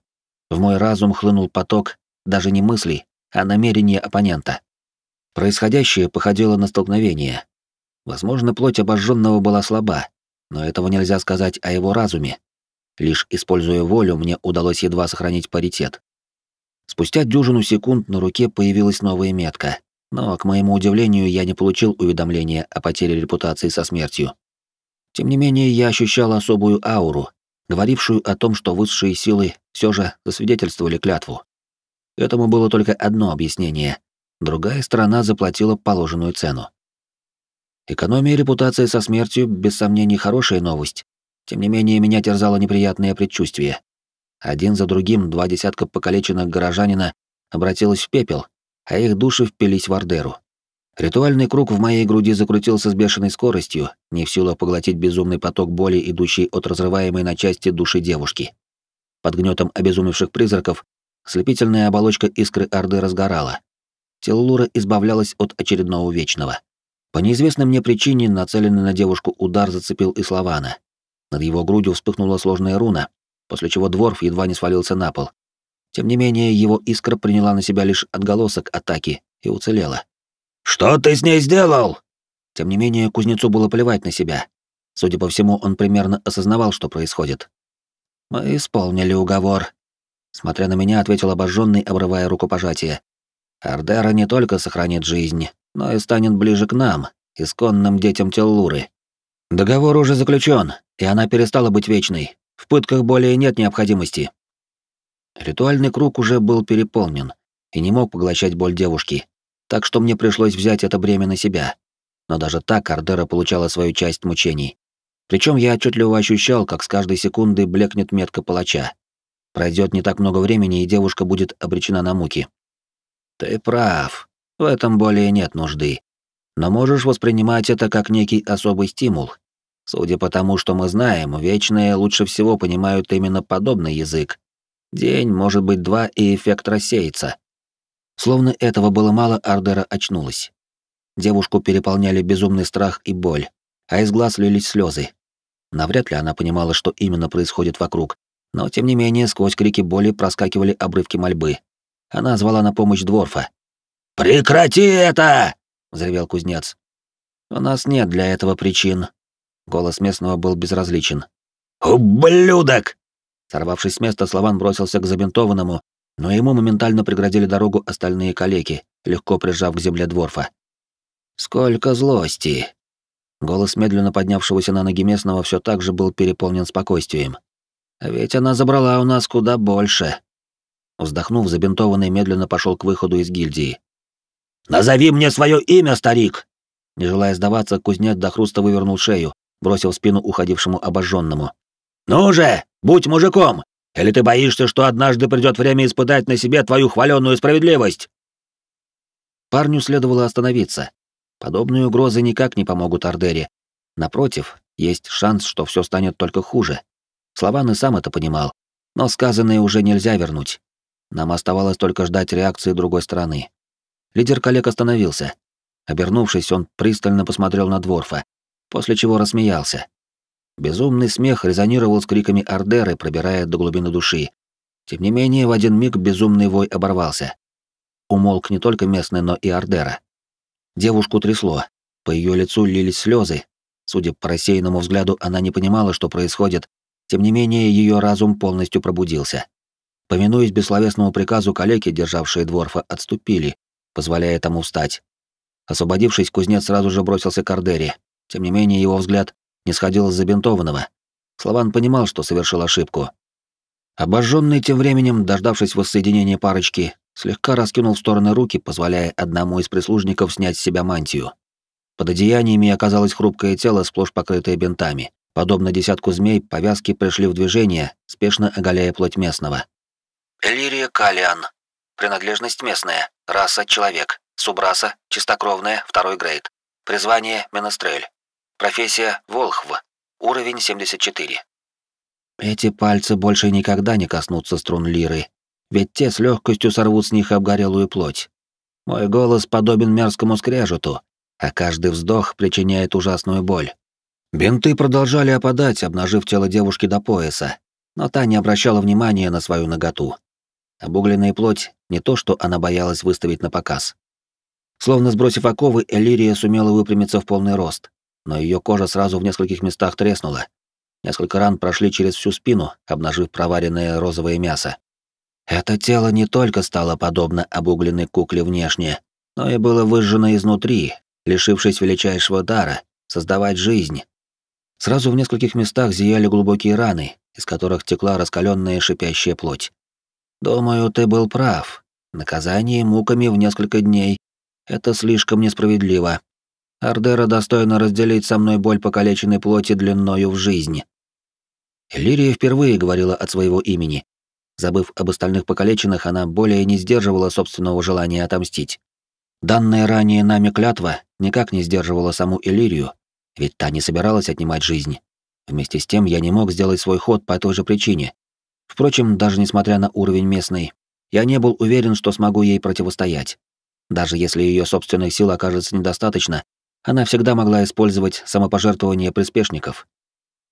В мой разум хлынул поток даже не мыслей, а намерения оппонента. Происходящее походило на столкновение. Возможно, плоть обожженного была слаба, но этого нельзя сказать о его разуме. Лишь используя волю, мне удалось едва сохранить паритет. Спустя дюжину секунд на руке появилась новая метка, но, к моему удивлению, я не получил уведомления о потере репутации со смертью. Тем не менее, я ощущал особую ауру, говорившую о том, что высшие силы все же засвидетельствовали клятву. Этому было только одно объяснение. Другая сторона заплатила положенную цену. Экономия репутации со смертью, без сомнений, хорошая новость. Тем не менее, меня терзало неприятное предчувствие. Один за другим 20 покалеченных горожанина обратилось в пепел, а их души впились в Ардеру. Ритуальный круг в моей груди закрутился с бешеной скоростью, не в силу поглотить безумный поток боли, идущий от разрываемой на части души девушки. Под гнетом обезумевших призраков слепительная оболочка искры Орды разгорала. Теллура избавлялась от очередного вечного. По неизвестной мне причине нацеленный на девушку удар зацепил и Славана. Над его грудью вспыхнула сложная руна, после чего Дворф едва не свалился на пол. Тем не менее, его искра приняла на себя лишь отголосок атаки и уцелела. «Что ты с ней сделал?» Тем не менее, кузнецу было плевать на себя. Судя по всему, он примерно осознавал, что происходит. «Мы исполнили уговор», — смотря на меня, ответил обожженный, обрывая рукопожатие. «Ардера не только сохранит жизнь, но и станет ближе к нам, исконным детям Теллуры. Договор уже заключен, и она перестала быть вечной. В пытках более нет необходимости». Ритуальный круг уже был переполнен и не мог поглощать боль девушки, так что мне пришлось взять это бремя на себя. Но даже так Ардера получала свою часть мучений. Причем я отчетливо ощущал, как с каждой секунды блекнет метка палача. Пройдет не так много времени, и девушка будет обречена на муки. «Ты прав, в этом более нет нужды. Но можешь воспринимать это как некий особый стимул. Судя по тому, что мы знаем, вечные лучше всего понимают именно подобный язык. День, может быть, два, и эффект рассеется». Словно этого было мало, Ардера очнулась. Девушку переполняли безумный страх и боль, а из глаз лились слезы. Навряд ли она понимала, что именно происходит вокруг, но, тем не менее, сквозь крики боли проскакивали обрывки мольбы. Она звала на помощь Дворфа. «Прекрати это!» — взревел кузнец. «У нас нет для этого причин». Голос местного был безразличен. «Ублюдок!» Сорвавшись с места, Славан бросился к забинтованному, но ему моментально преградили дорогу остальные калеки, легко прижав к земле Дворфа. «Сколько злости!» Голос медленно поднявшегося на ноги местного все так же был переполнен спокойствием. «А ведь она забрала у нас куда больше». Вздохнув, забинтованный медленно пошел к выходу из гильдии. «Назови мне свое имя, старик!» Не желая сдаваться, кузнец до хруста вывернул шею, бросив спину уходившему обожженному. «Ну же, будь мужиком! Или ты боишься, что однажды придет время испытать на себе твою хваленную справедливость?» Парню следовало остановиться. Подобные угрозы никак не помогут Ардере. Напротив, есть шанс, что все станет только хуже. Славан и сам это понимал, но сказанное уже нельзя вернуть. Нам оставалось только ждать реакции другой стороны. Лидер коллег остановился. Обернувшись, он пристально посмотрел на Дворфа, после чего рассмеялся. Безумный смех резонировал с криками Ардеры, пробирая до глубины души. Тем не менее, в один миг безумный вой оборвался. Умолк не только местный, но и Ардера. Девушку трясло, по ее лицу лились слезы. Судя по рассеянному взгляду, она не понимала, что происходит. Тем не менее, ее разум полностью пробудился. Помянуясь бессловесному приказу, калеки, державшие Дворфа, отступили, позволяя тому встать. Освободившись, кузнец сразу же бросился к Ардере. Тем не менее, его взгляд не сходил с забинтованного. Славан понимал, что совершил ошибку. Обожженный тем временем, дождавшись воссоединения парочки, слегка раскинул в стороны руки, позволяя одному из прислужников снять с себя мантию. Под одеяниями оказалось хрупкое тело, сплошь покрытое бинтами. Подобно десятку змей, повязки пришли в движение, спешно оголяя плоть местного. Элирия Калиан. Принадлежность местная. Раса — человек. Субраса — чистокровная, 2-й грейд. Призвание — менестрель. Профессия — волхв. Уровень — 74. Эти пальцы больше никогда не коснутся струн лиры. ведь те с легкостью сорвут с них обгорелую плоть. Мой голос подобен мерзкому скрежету, а каждый вздох причиняет ужасную боль. Бинты продолжали опадать, обнажив тело девушки до пояса, но та не обращала внимания на свою наготу. Обугленная плоть — не то, что она боялась выставить на показ. Словно сбросив оковы, Элирия сумела выпрямиться в полный рост, но ее кожа сразу в нескольких местах треснула. Несколько ран прошли через всю спину, обнажив проваренное розовое мясо. Это тело не только стало подобно обугленной кукле внешне, но и было выжжено изнутри, лишившись величайшего дара — создавать жизнь. Сразу в нескольких местах зияли глубокие раны, из которых текла раскаленная шипящая плоть. «Думаю, ты был прав. Наказание муками в несколько дней — это слишком несправедливо. Ардера достойна разделить со мной боль покалеченной плоти длиною в жизнь». Элирия впервые говорила от своего имени. Забыв об остальных покалеченных, она более не сдерживала собственного желания отомстить. Данная ранее нами клятва никак не сдерживала саму Элирию, ведь та не собиралась отнимать жизнь. Вместе с тем я не мог сделать свой ход по той же причине. Впрочем, даже несмотря на уровень местной, я не был уверен, что смогу ей противостоять. Даже если ее собственных сил окажется недостаточно, она всегда могла использовать самопожертвование приспешников.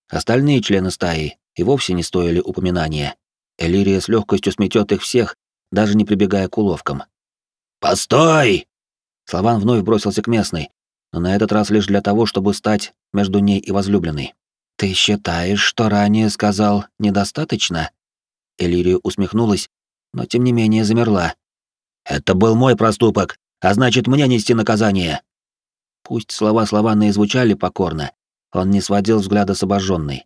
Остальные члены стаи и вовсе не стоили упоминания. Элирия с легкостью сметет их всех, даже не прибегая к уловкам. «Постой!» Славан вновь бросился к местной, но на этот раз лишь для того, чтобы стать между ней и возлюбленной. «Ты считаешь, что ранее сказал недостаточно?» Элирия усмехнулась, но тем не менее замерла. «Это был мой проступок, а значит, мне нести наказание!» Пусть слова Славана и звучали покорно, он не сводил взгляда с обожженной.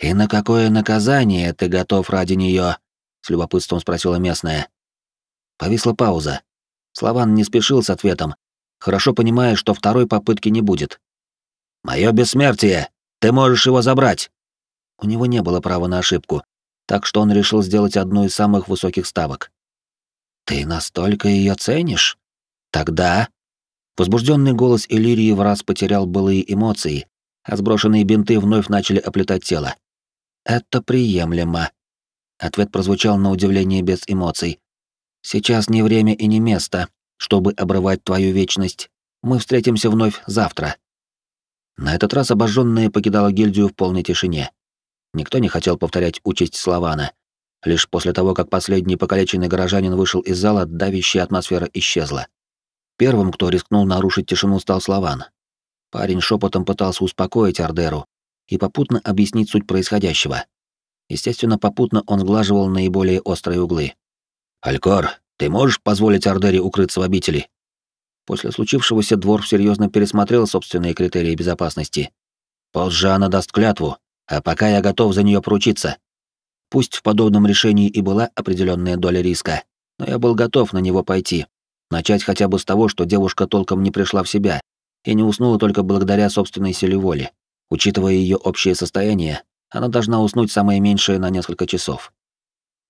«И на какое наказание ты готов ради нее?» — с любопытством спросила местная. Повисла пауза. Славан не спешил с ответом, хорошо понимая, что второй попытки не будет. «Моё бессмертие! Ты можешь его забрать!» У него не было права на ошибку, так что он решил сделать одну из самых высоких ставок. «Ты настолько её ценишь? Тогда...» Возбуждённый голос Элирии в раз потерял былые эмоции, а сброшенные бинты вновь начали оплетать тело. «Это приемлемо». Ответ прозвучал на удивление без эмоций. «Сейчас не время и не место, чтобы обрывать твою вечность. Мы встретимся вновь завтра». На этот раз обожжённая покидала гильдию в полной тишине. Никто не хотел повторять участь Славана. Лишь после того, как последний покалеченный горожанин вышел из зала, давящая атмосфера исчезла. Первым, кто рискнул нарушить тишину, стал Славан. Парень шепотом пытался успокоить Ардеру и попутно объяснить суть происходящего. Естественно, попутно он сглаживал наиболее острые углы. «Алькор, ты можешь позволить Ардере укрыться в обители?» После случившегося Дворф серьезно пересмотрел собственные критерии безопасности. «Позже она даст клятву, а пока я готов за нее поручиться». Пусть в подобном решении и была определенная доля риска, но я был готов на него пойти. Начать хотя бы с того, что девушка толком не пришла в себя и не уснула только благодаря собственной силе воли. Учитывая ее общее состояние, она должна уснуть самое меньшее на несколько часов.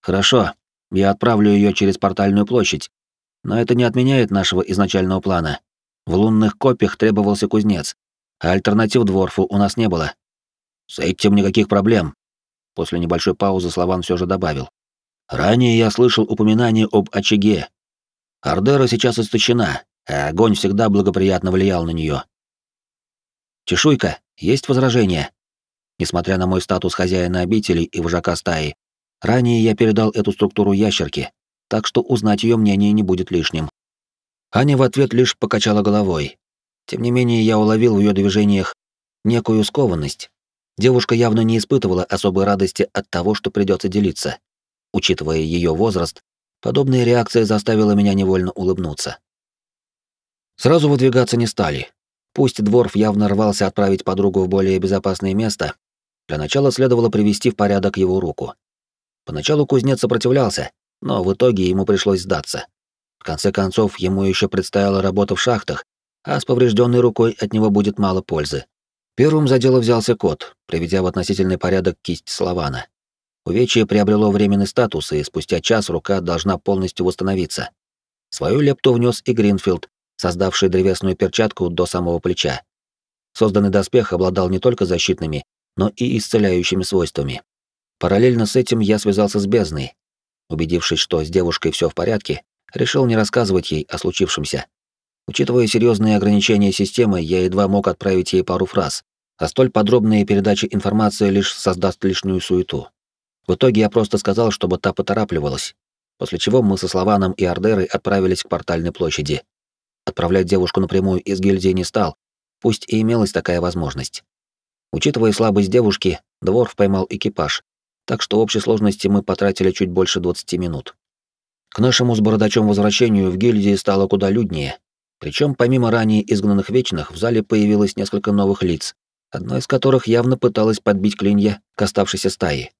«Хорошо. Я отправлю ее через портальную площадь. Но это не отменяет нашего изначального плана. В лунных копьях требовался кузнец, а альтернатив Дворфу у нас не было. С этим никаких проблем». После небольшой паузы Славан все же добавил. «Ранее я слышал упоминание об очаге. Ардера сейчас истощена, а огонь всегда благоприятно влиял на нее». «Чешуйка, есть возражения?» Несмотря на мой статус хозяина обители и вожака стаи, ранее я передал эту структуру ящерке, так что узнать ее мнение не будет лишним. Аня в ответ лишь покачала головой. Тем не менее, я уловил в ее движениях некую скованность. Девушка явно не испытывала особой радости от того, что придется делиться. Учитывая ее возраст, подобная реакция заставила меня невольно улыбнуться. Сразу выдвигаться не стали. Пусть Дворф явно рвался отправить подругу в более безопасное место, для начала следовало привести в порядок его руку. Поначалу кузнец сопротивлялся, но в итоге ему пришлось сдаться. В конце концов, ему еще предстояла работа в шахтах, а с поврежденной рукой от него будет мало пользы. Первым за дело взялся Кот, приведя в относительный порядок кисть Славана. Увечье приобрело временный статус, и спустя час рука должна полностью восстановиться. Свою лепту внес и Гринфилд, создавший древесную перчатку до самого плеча. Созданный доспех обладал не только защитными, но и исцеляющими свойствами. Параллельно с этим я связался с Бездной. Убедившись, что с девушкой все в порядке, решил не рассказывать ей о случившемся. Учитывая серьезные ограничения системы, я едва мог отправить ей пару фраз, а столь подробная передача информации лишь создаст лишнюю суету. В итоге я просто сказал, чтобы та поторапливалась, после чего мы со Славаном и Ардерой отправились к портальной площади. Отправлять девушку напрямую из гильдии не стал, пусть и имелась такая возможность. Учитывая слабость девушки, Дворф поймал экипаж, так что в общей сложности мы потратили чуть больше 20 минут. К нашему с бородачом возвращению в гильдии стало куда люднее. Причем помимо ранее изгнанных вечных, в зале появилось несколько новых лиц, одна из которых явно пыталась подбить клинья к оставшейся стае.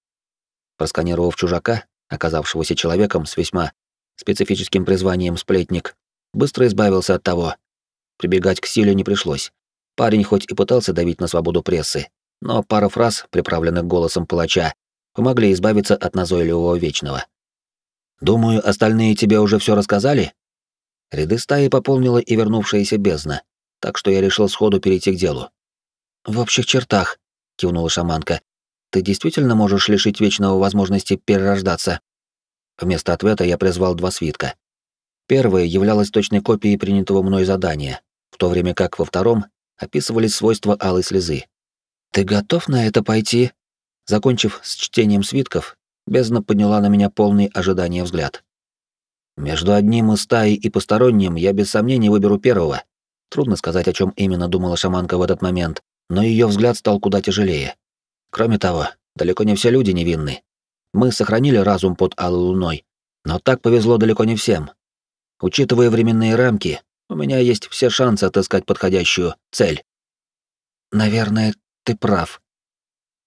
Просканировав чужака, оказавшегося человеком с весьма специфическим призванием «сплетник», быстро избавился от того. Прибегать к силе не пришлось. Парень хоть и пытался давить на свободу прессы, но пара фраз, приправленных голосом палача, помогли избавиться от назойливого вечного. «Думаю, остальные тебе уже все рассказали?» Ряды стаи пополнила и вернувшаяся бездна, так что я решил сходу перейти к делу. «В общих чертах», — кивнула шаманка, — «ты действительно можешь лишить вечного возможности перерождаться?» Вместо ответа я призвал два свитка. Первое являлось точной копией принятого мной задания, в то время как во втором описывались свойства алой слезы. «Ты готов на это пойти?» Закончив с чтением свитков, бездна подняла на меня полный ожидания взгляд. Между одним из стаи и посторонним я без сомнений выберу первого. Трудно сказать, о чем именно думала шаманка в этот момент, но ее взгляд стал куда тяжелее. Кроме того, далеко не все люди невинны. Мы сохранили разум под алой луной, но так повезло далеко не всем. Учитывая временные рамки, у меня есть все шансы отыскать подходящую цель. Наверное, ты прав.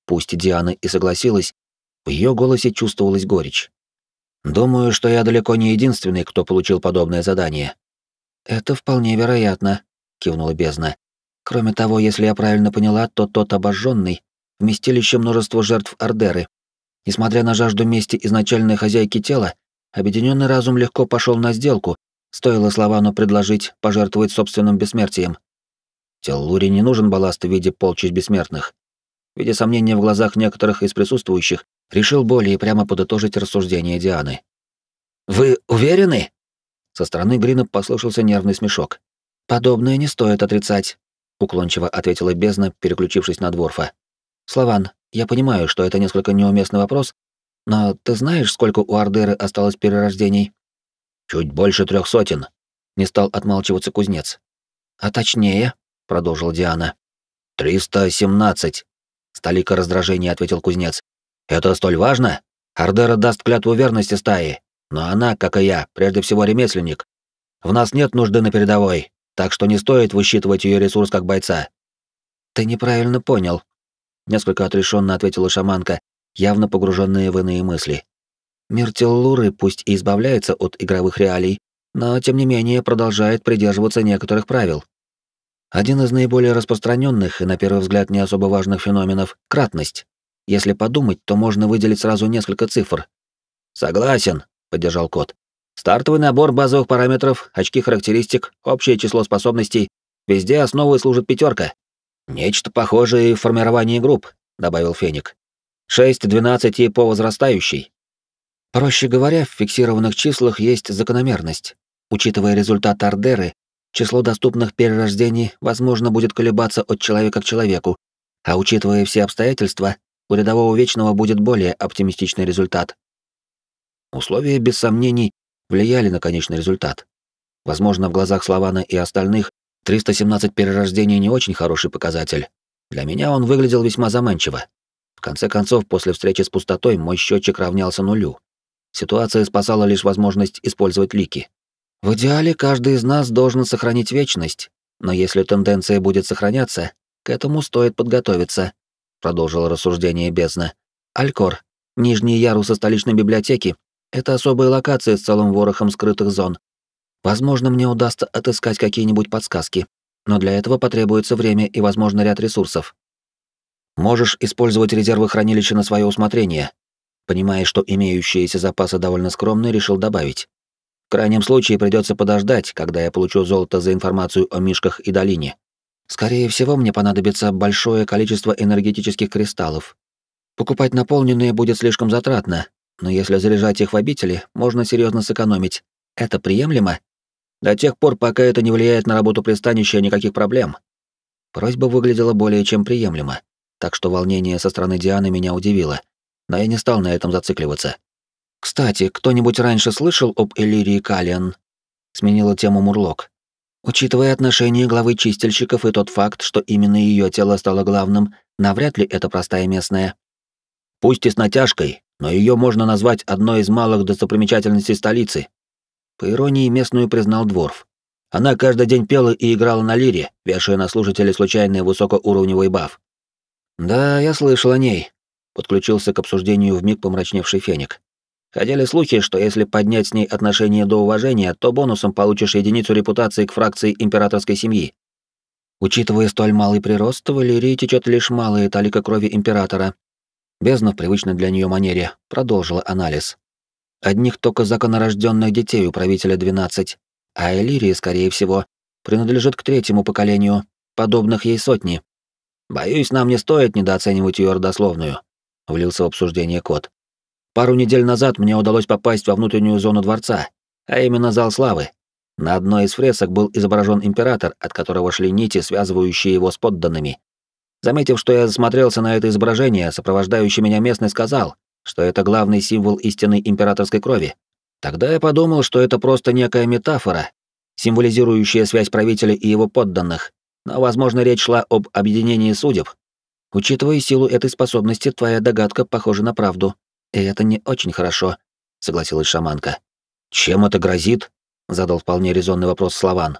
Пусть Диана и согласилась, в ее голосе чувствовалась горечь. Думаю, что я далеко не единственный, кто получил подобное задание. Это вполне вероятно, кивнула бездна. Кроме того, если я правильно поняла, то тот обожженный — вместилище множества жертв Ардеры. Несмотря на жажду мести изначальной хозяйки тела, объединенный разум легко пошел на сделку, стоило Славану предложить пожертвовать собственным бессмертием. Теллуре не нужен балласт в виде полчищ бессмертных. Видя сомнения в глазах некоторых из присутствующих, решил более прямо подытожить рассуждения Дианы. «Вы уверены?» Со стороны Грина послышался нервный смешок. «Подобное не стоит отрицать», — уклончиво ответила бездна, переключившись на Дворфа. «Славан, я понимаю, что это несколько неуместный вопрос, но ты знаешь, сколько у Ардеры осталось перерождений?» «Чуть больше 300», — не стал отмалчиваться кузнец. «А точнее», — продолжил Диана. 317. Столика раздражения ответил кузнец. «Это столь важно? Ардера даст клятву верности стае, но она, как и я, прежде всего ремесленник. В нас нет нужды на передовой, так что не стоит высчитывать ее ресурс как бойца». «Ты неправильно понял», — несколько отрешенно ответила шаманка, явно погруженная в иные мысли. «Мир Теллуры пусть и избавляется от игровых реалий, но, тем не менее, продолжает придерживаться некоторых правил. Один из наиболее распространенных и, на первый взгляд, не особо важных феноменов — кратность. Если подумать, то можно выделить сразу несколько цифр». «Согласен», — поддержал Кот. «Стартовый набор базовых параметров, очки характеристик, общее число способностей. Везде основой служит 5. Нечто похожее и в формировании групп», — добавил Феник. 6, 12 и по возрастающей. Проще говоря, в фиксированных числах есть закономерность. Учитывая результат Ардеры, число доступных перерождений, возможно, будет колебаться от человека к человеку, а учитывая все обстоятельства, у рядового вечного будет более оптимистичный результат. Условия, без сомнений, влияли на конечный результат. Возможно, в глазах Славана и остальных 317 перерождений не очень хороший показатель. Для меня он выглядел весьма заманчиво. В конце концов, после встречи с пустотой мой счетчик равнялся нулю. Ситуация спасала лишь возможность использовать лики. В идеале каждый из нас должен сохранить вечность, но если тенденция будет сохраняться, к этому стоит подготовиться, продолжил рассуждение бездна. Алькор, нижние ярусы столичной библиотеки, это особая локация с целым ворохом скрытых зон. Возможно, мне удастся отыскать какие-нибудь подсказки, но для этого потребуется время и, возможно, ряд ресурсов. Можешь использовать резервы хранилища на свое усмотрение. Понимая, что имеющиеся запасы довольно скромные, решил добавить. В крайнем случае придется подождать, когда я получу золото за информацию о мишках и долине. Скорее всего, мне понадобится большое количество энергетических кристаллов. Покупать наполненные будет слишком затратно, Но если заряжать их в обители, можно серьезно сэкономить. Это приемлемо? До тех пор, пока это не влияет на работу пристанища, никаких проблем. Просьба выглядела более чем приемлемо, так что волнение со стороны Дианы меня удивило, но я не стал на этом зацикливаться. «Кстати, кто-нибудь раньше слышал об Элирии Калиан?» — сменила тему Мурлок. «Учитывая отношение главы чистильщиков и тот факт, что именно ее тело стало главным, навряд ли это простая местная». «Пусть и с натяжкой, но ее можно назвать одной из малых достопримечательностей столицы». По иронии, местную признал Дворф. Она каждый день пела и играла на лире, вешая на слушателей случайный высокоуровневый баф. «Да, я слышал о ней», — подключился к обсуждению вмиг помрачневший Феник. «Ходили слухи, что если поднять с ней отношение до уважения, то бонусом получишь единицу репутации к фракции императорской семьи». Учитывая столь малый прирост, в Элирии течет лишь малая талика крови императора. Бездна в привычной для нее манере продолжила анализ. Одних только законорожденных детей у правителя 12, а Элирия, скорее всего, принадлежит к третьему поколению, подобных ей сотни. «Боюсь, нам не стоит недооценивать ее родословную», — влился в обсуждение Кот. «Пару недель назад мне удалось попасть во внутреннюю зону дворца, а именно зал славы. На одной из фресок был изображен император, от которого шли нити, связывающие его с подданными. Заметив, что я засмотрелся на это изображение, сопровождающий меня местный сказал, что это главный символ истинной императорской крови. Тогда я подумал, что это просто некая метафора, символизирующая связь правителя и его подданных, но, возможно, речь шла об объединении судеб. Учитывая силу этой способности, твоя догадка похожа на правду, и это не очень хорошо», — согласилась шаманка. «Чем это грозит?» — задал вполне резонный вопрос Славан.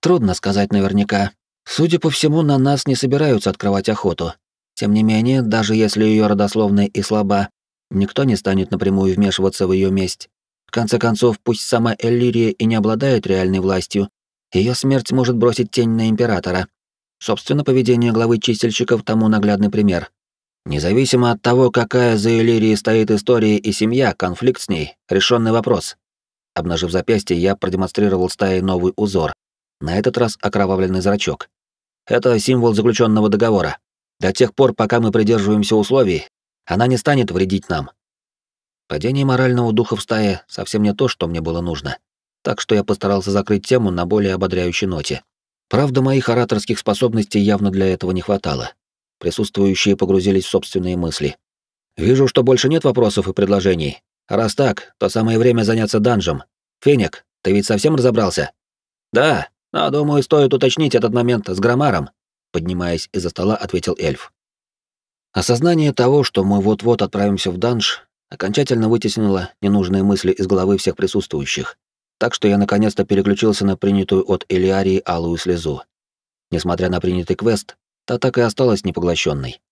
«Трудно сказать наверняка. Судя по всему, на нас не собираются открывать охоту. Тем не менее, даже если ее родословная и слаба, никто не станет напрямую вмешиваться в ее месть. В конце концов, пусть сама Элирия и не обладает реальной властью, ее смерть может бросить тень на императора. Собственно, поведение главы чистильщиков тому наглядный пример. Независимо от того, какая за Элирией стоит история и семья, конфликт с ней — решенный вопрос». Обнажив запястье, я продемонстрировал стае новый узор, на этот раз окровавленный зрачок. «Это символ заключенного договора. До тех пор, пока мы придерживаемся условий, она не станет вредить нам». Падение морального духа в стае совсем не то, что мне было нужно, так что я постарался закрыть тему на более ободряющей ноте. Правда, моих ораторских способностей явно для этого не хватало. Присутствующие погрузились в собственные мысли. «Вижу, что больше нет вопросов и предложений. Раз так, то самое время заняться данжем. Феник, ты ведь совсем разобрался?» «Да, но, думаю, стоит уточнить этот момент с Громаром», — поднимаясь из-за стола, ответил эльф. Осознание того, что мы вот-вот отправимся в данж, окончательно вытеснило ненужные мысли из головы всех присутствующих, так что я наконец-то переключился на принятую от Элиарии алую слезу. Несмотря на принятый квест, та так и осталась непоглощенной.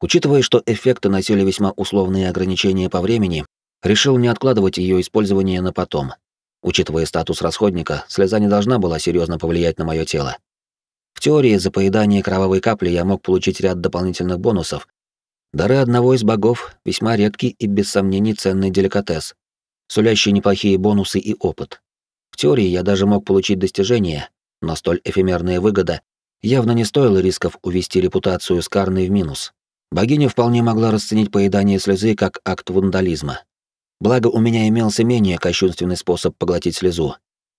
Учитывая, что эффекты носили весьма условные ограничения по времени, решил не откладывать ее использование на потом. Учитывая статус расходника, слеза не должна была серьезно повлиять на мое тело. В теории, за поедание кровавой капли я мог получить ряд дополнительных бонусов. Дары одного из богов — весьма редкий и, без сомнений, ценный деликатес, сулящий неплохие бонусы и опыт. В теории я даже мог получить достижения, но столь эфемерная выгода явно не стоила рисков увести репутацию с Карной в минус. Богиня вполне могла расценить поедание слезы как акт вандализма. Благо, у меня имелся менее кощунственный способ поглотить слезу.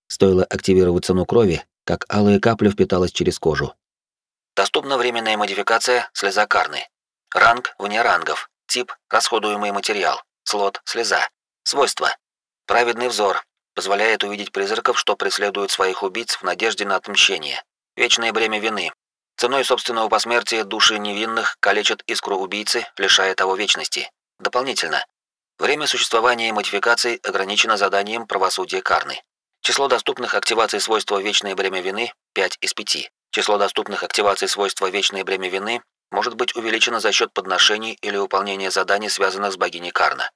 Стоило активировать цену крови, как алая капля впиталась через кожу. Доступна временная модификация «Слеза Карны». Ранг вне рангов. Тип – расходуемый материал. Слот – слеза. Свойства. Праведный взор. Позволяет увидеть призраков, что преследуют своих убийц в надежде на отмщение. Вечное бремя вины. Ценой собственного посмертия души невинных калечат искру убийцы, лишая того вечности. Дополнительно. Время существования модификаций ограничено заданием правосудия Карны. Число доступных активаций свойства «Вечное бремя вины» — 5 из 5. Число доступных активаций свойства «Вечное бремя вины» может быть увеличено за счет подношений или выполнения заданий, связанных с богиней Карна.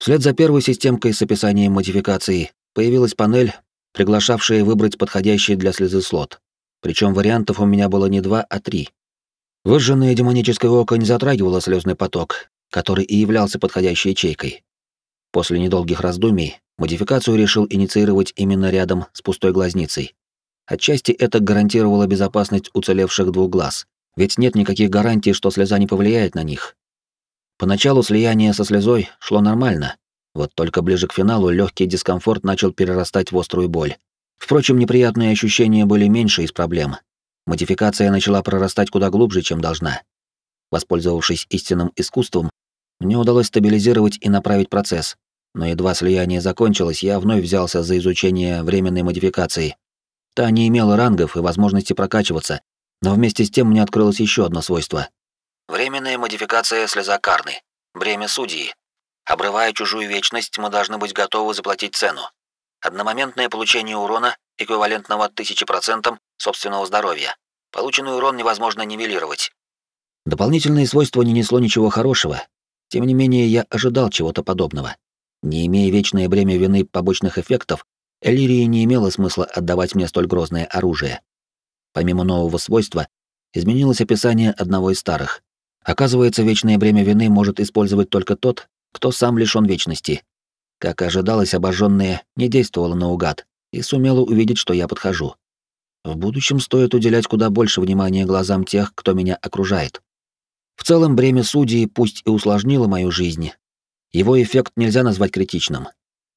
Вслед за первой системкой с описанием модификации появилась панель, приглашавшая выбрать подходящий для слезы слот. Причем вариантов у меня было не 2, а 3. Выжженное демоническое око не затрагивало слезный поток, который и являлся подходящей ячейкой. После недолгих раздумий модификацию решил инициировать именно рядом с пустой глазницей. Отчасти это гарантировало безопасность уцелевших 2 глаз, ведь нет никаких гарантий, что слеза не повлияет на них. Поначалу слияние со слезой шло нормально, вот только ближе к финалу легкий дискомфорт начал перерастать в острую боль. Впрочем, неприятные ощущения были меньше из проблем. Модификация начала прорастать куда глубже, чем должна. Воспользовавшись истинным искусством, мне удалось стабилизировать и направить процесс, но едва слияние закончилось, я вновь взялся за изучение временной модификации. Та не имела рангов и возможности прокачиваться, но вместе с тем мне открылось еще одно свойство. Временная модификация слеза Карны. Бремя судьи. Обрывая чужую вечность, мы должны быть готовы заплатить цену. Одномоментное получение урона, эквивалентного 1000% собственного здоровья. Полученный урон невозможно нивелировать. Дополнительное свойство не несло ничего хорошего. Тем не менее, я ожидал чего-то подобного. Не имея вечное бремя вины побочных эффектов, Элирии не имело смысла отдавать мне столь грозное оружие. Помимо нового свойства, изменилось описание одного из старых. Оказывается, вечное бремя вины может использовать только тот, кто сам лишён вечности. Как и ожидалось, обожжённая не действовала наугад и сумела увидеть, что я подхожу. В будущем стоит уделять куда больше внимания глазам тех, кто меня окружает. В целом, бремя судьи пусть и усложнило мою жизнь, его эффект нельзя назвать критичным.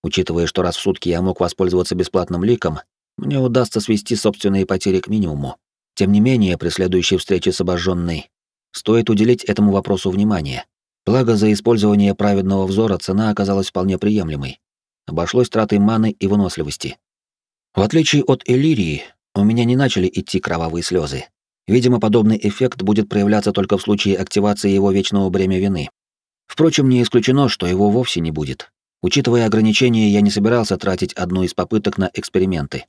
Учитывая, что раз в сутки я мог воспользоваться бесплатным ликом, мне удастся свести собственные потери к минимуму. Тем не менее, при следующей встрече с обожжённой стоит уделить этому вопросу внимание. Благо, за использование праведного взора цена оказалась вполне приемлемой. Обошлось тратой маны и выносливости. В отличие от Элирии, у меня не начали идти кровавые слезы. Видимо, подобный эффект будет проявляться только в случае активации его вечного бремя вины. Впрочем, не исключено, что его вовсе не будет. Учитывая ограничения, я не собирался тратить одну из попыток на эксперименты.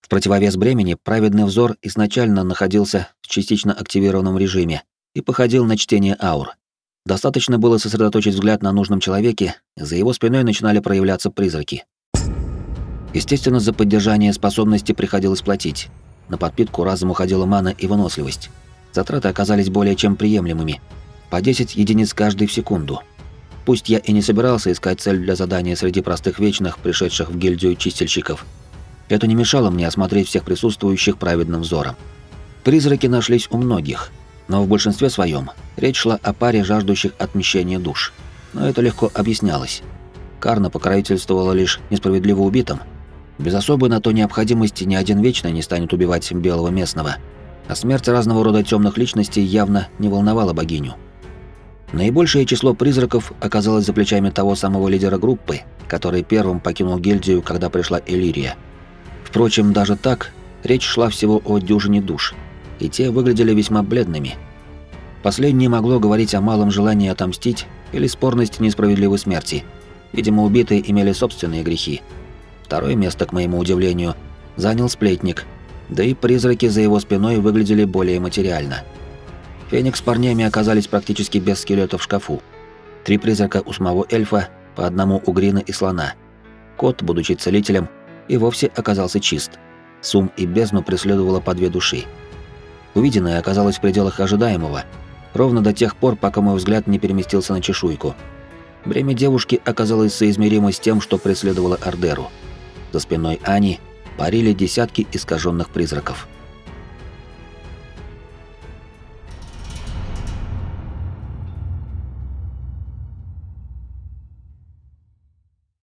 В противовес бремени праведный взор изначально находился в частично активированном режиме и походил на чтение аур. Достаточно было сосредоточить взгляд на нужном человеке, за его спиной начинали проявляться призраки. Естественно, за поддержание способности приходилось платить. На подпитку разом уходила мана и выносливость. Затраты оказались более чем приемлемыми. По 10 единиц каждый в секунду. Пусть я и не собирался искать цель для задания среди простых вечных, пришедших в гильдию чистильщиков. Это не мешало мне осмотреть всех присутствующих праведным взором. Призраки нашлись у многих, но в большинстве своем речь шла о паре жаждущих отмщения душ. Но это легко объяснялось. Карна покровительствовала лишь несправедливо убитым. Без особой на то необходимости ни один вечный не станет убивать белого местного. А смерть разного рода темных личностей явно не волновала богиню. Наибольшее число призраков оказалось за плечами того самого лидера группы, который первым покинул гильдию, когда пришла Элирия. Впрочем, даже так, речь шла всего о дюжине душ, и те выглядели весьма бледными. Последнее могло говорить о малом желании отомстить или спорности несправедливой смерти. Видимо, убитые имели собственные грехи. Второе место, к моему удивлению, занял сплетник, да и призраки за его спиной выглядели более материально. Феник с парнями оказались практически без скелета в шкафу. 3 призрака у самого эльфа, по одному у Грина и Слона. Кот, будучи целителем, и вовсе оказался чист. Сум и Бездну преследовало по 2 души. Увиденное оказалось в пределах ожидаемого, ровно до тех пор, пока мой взгляд не переместился на чешуйку. Бремя девушки оказалось соизмеримо с тем, что преследовало Ардеру. За спиной Ани парили десятки искаженных призраков.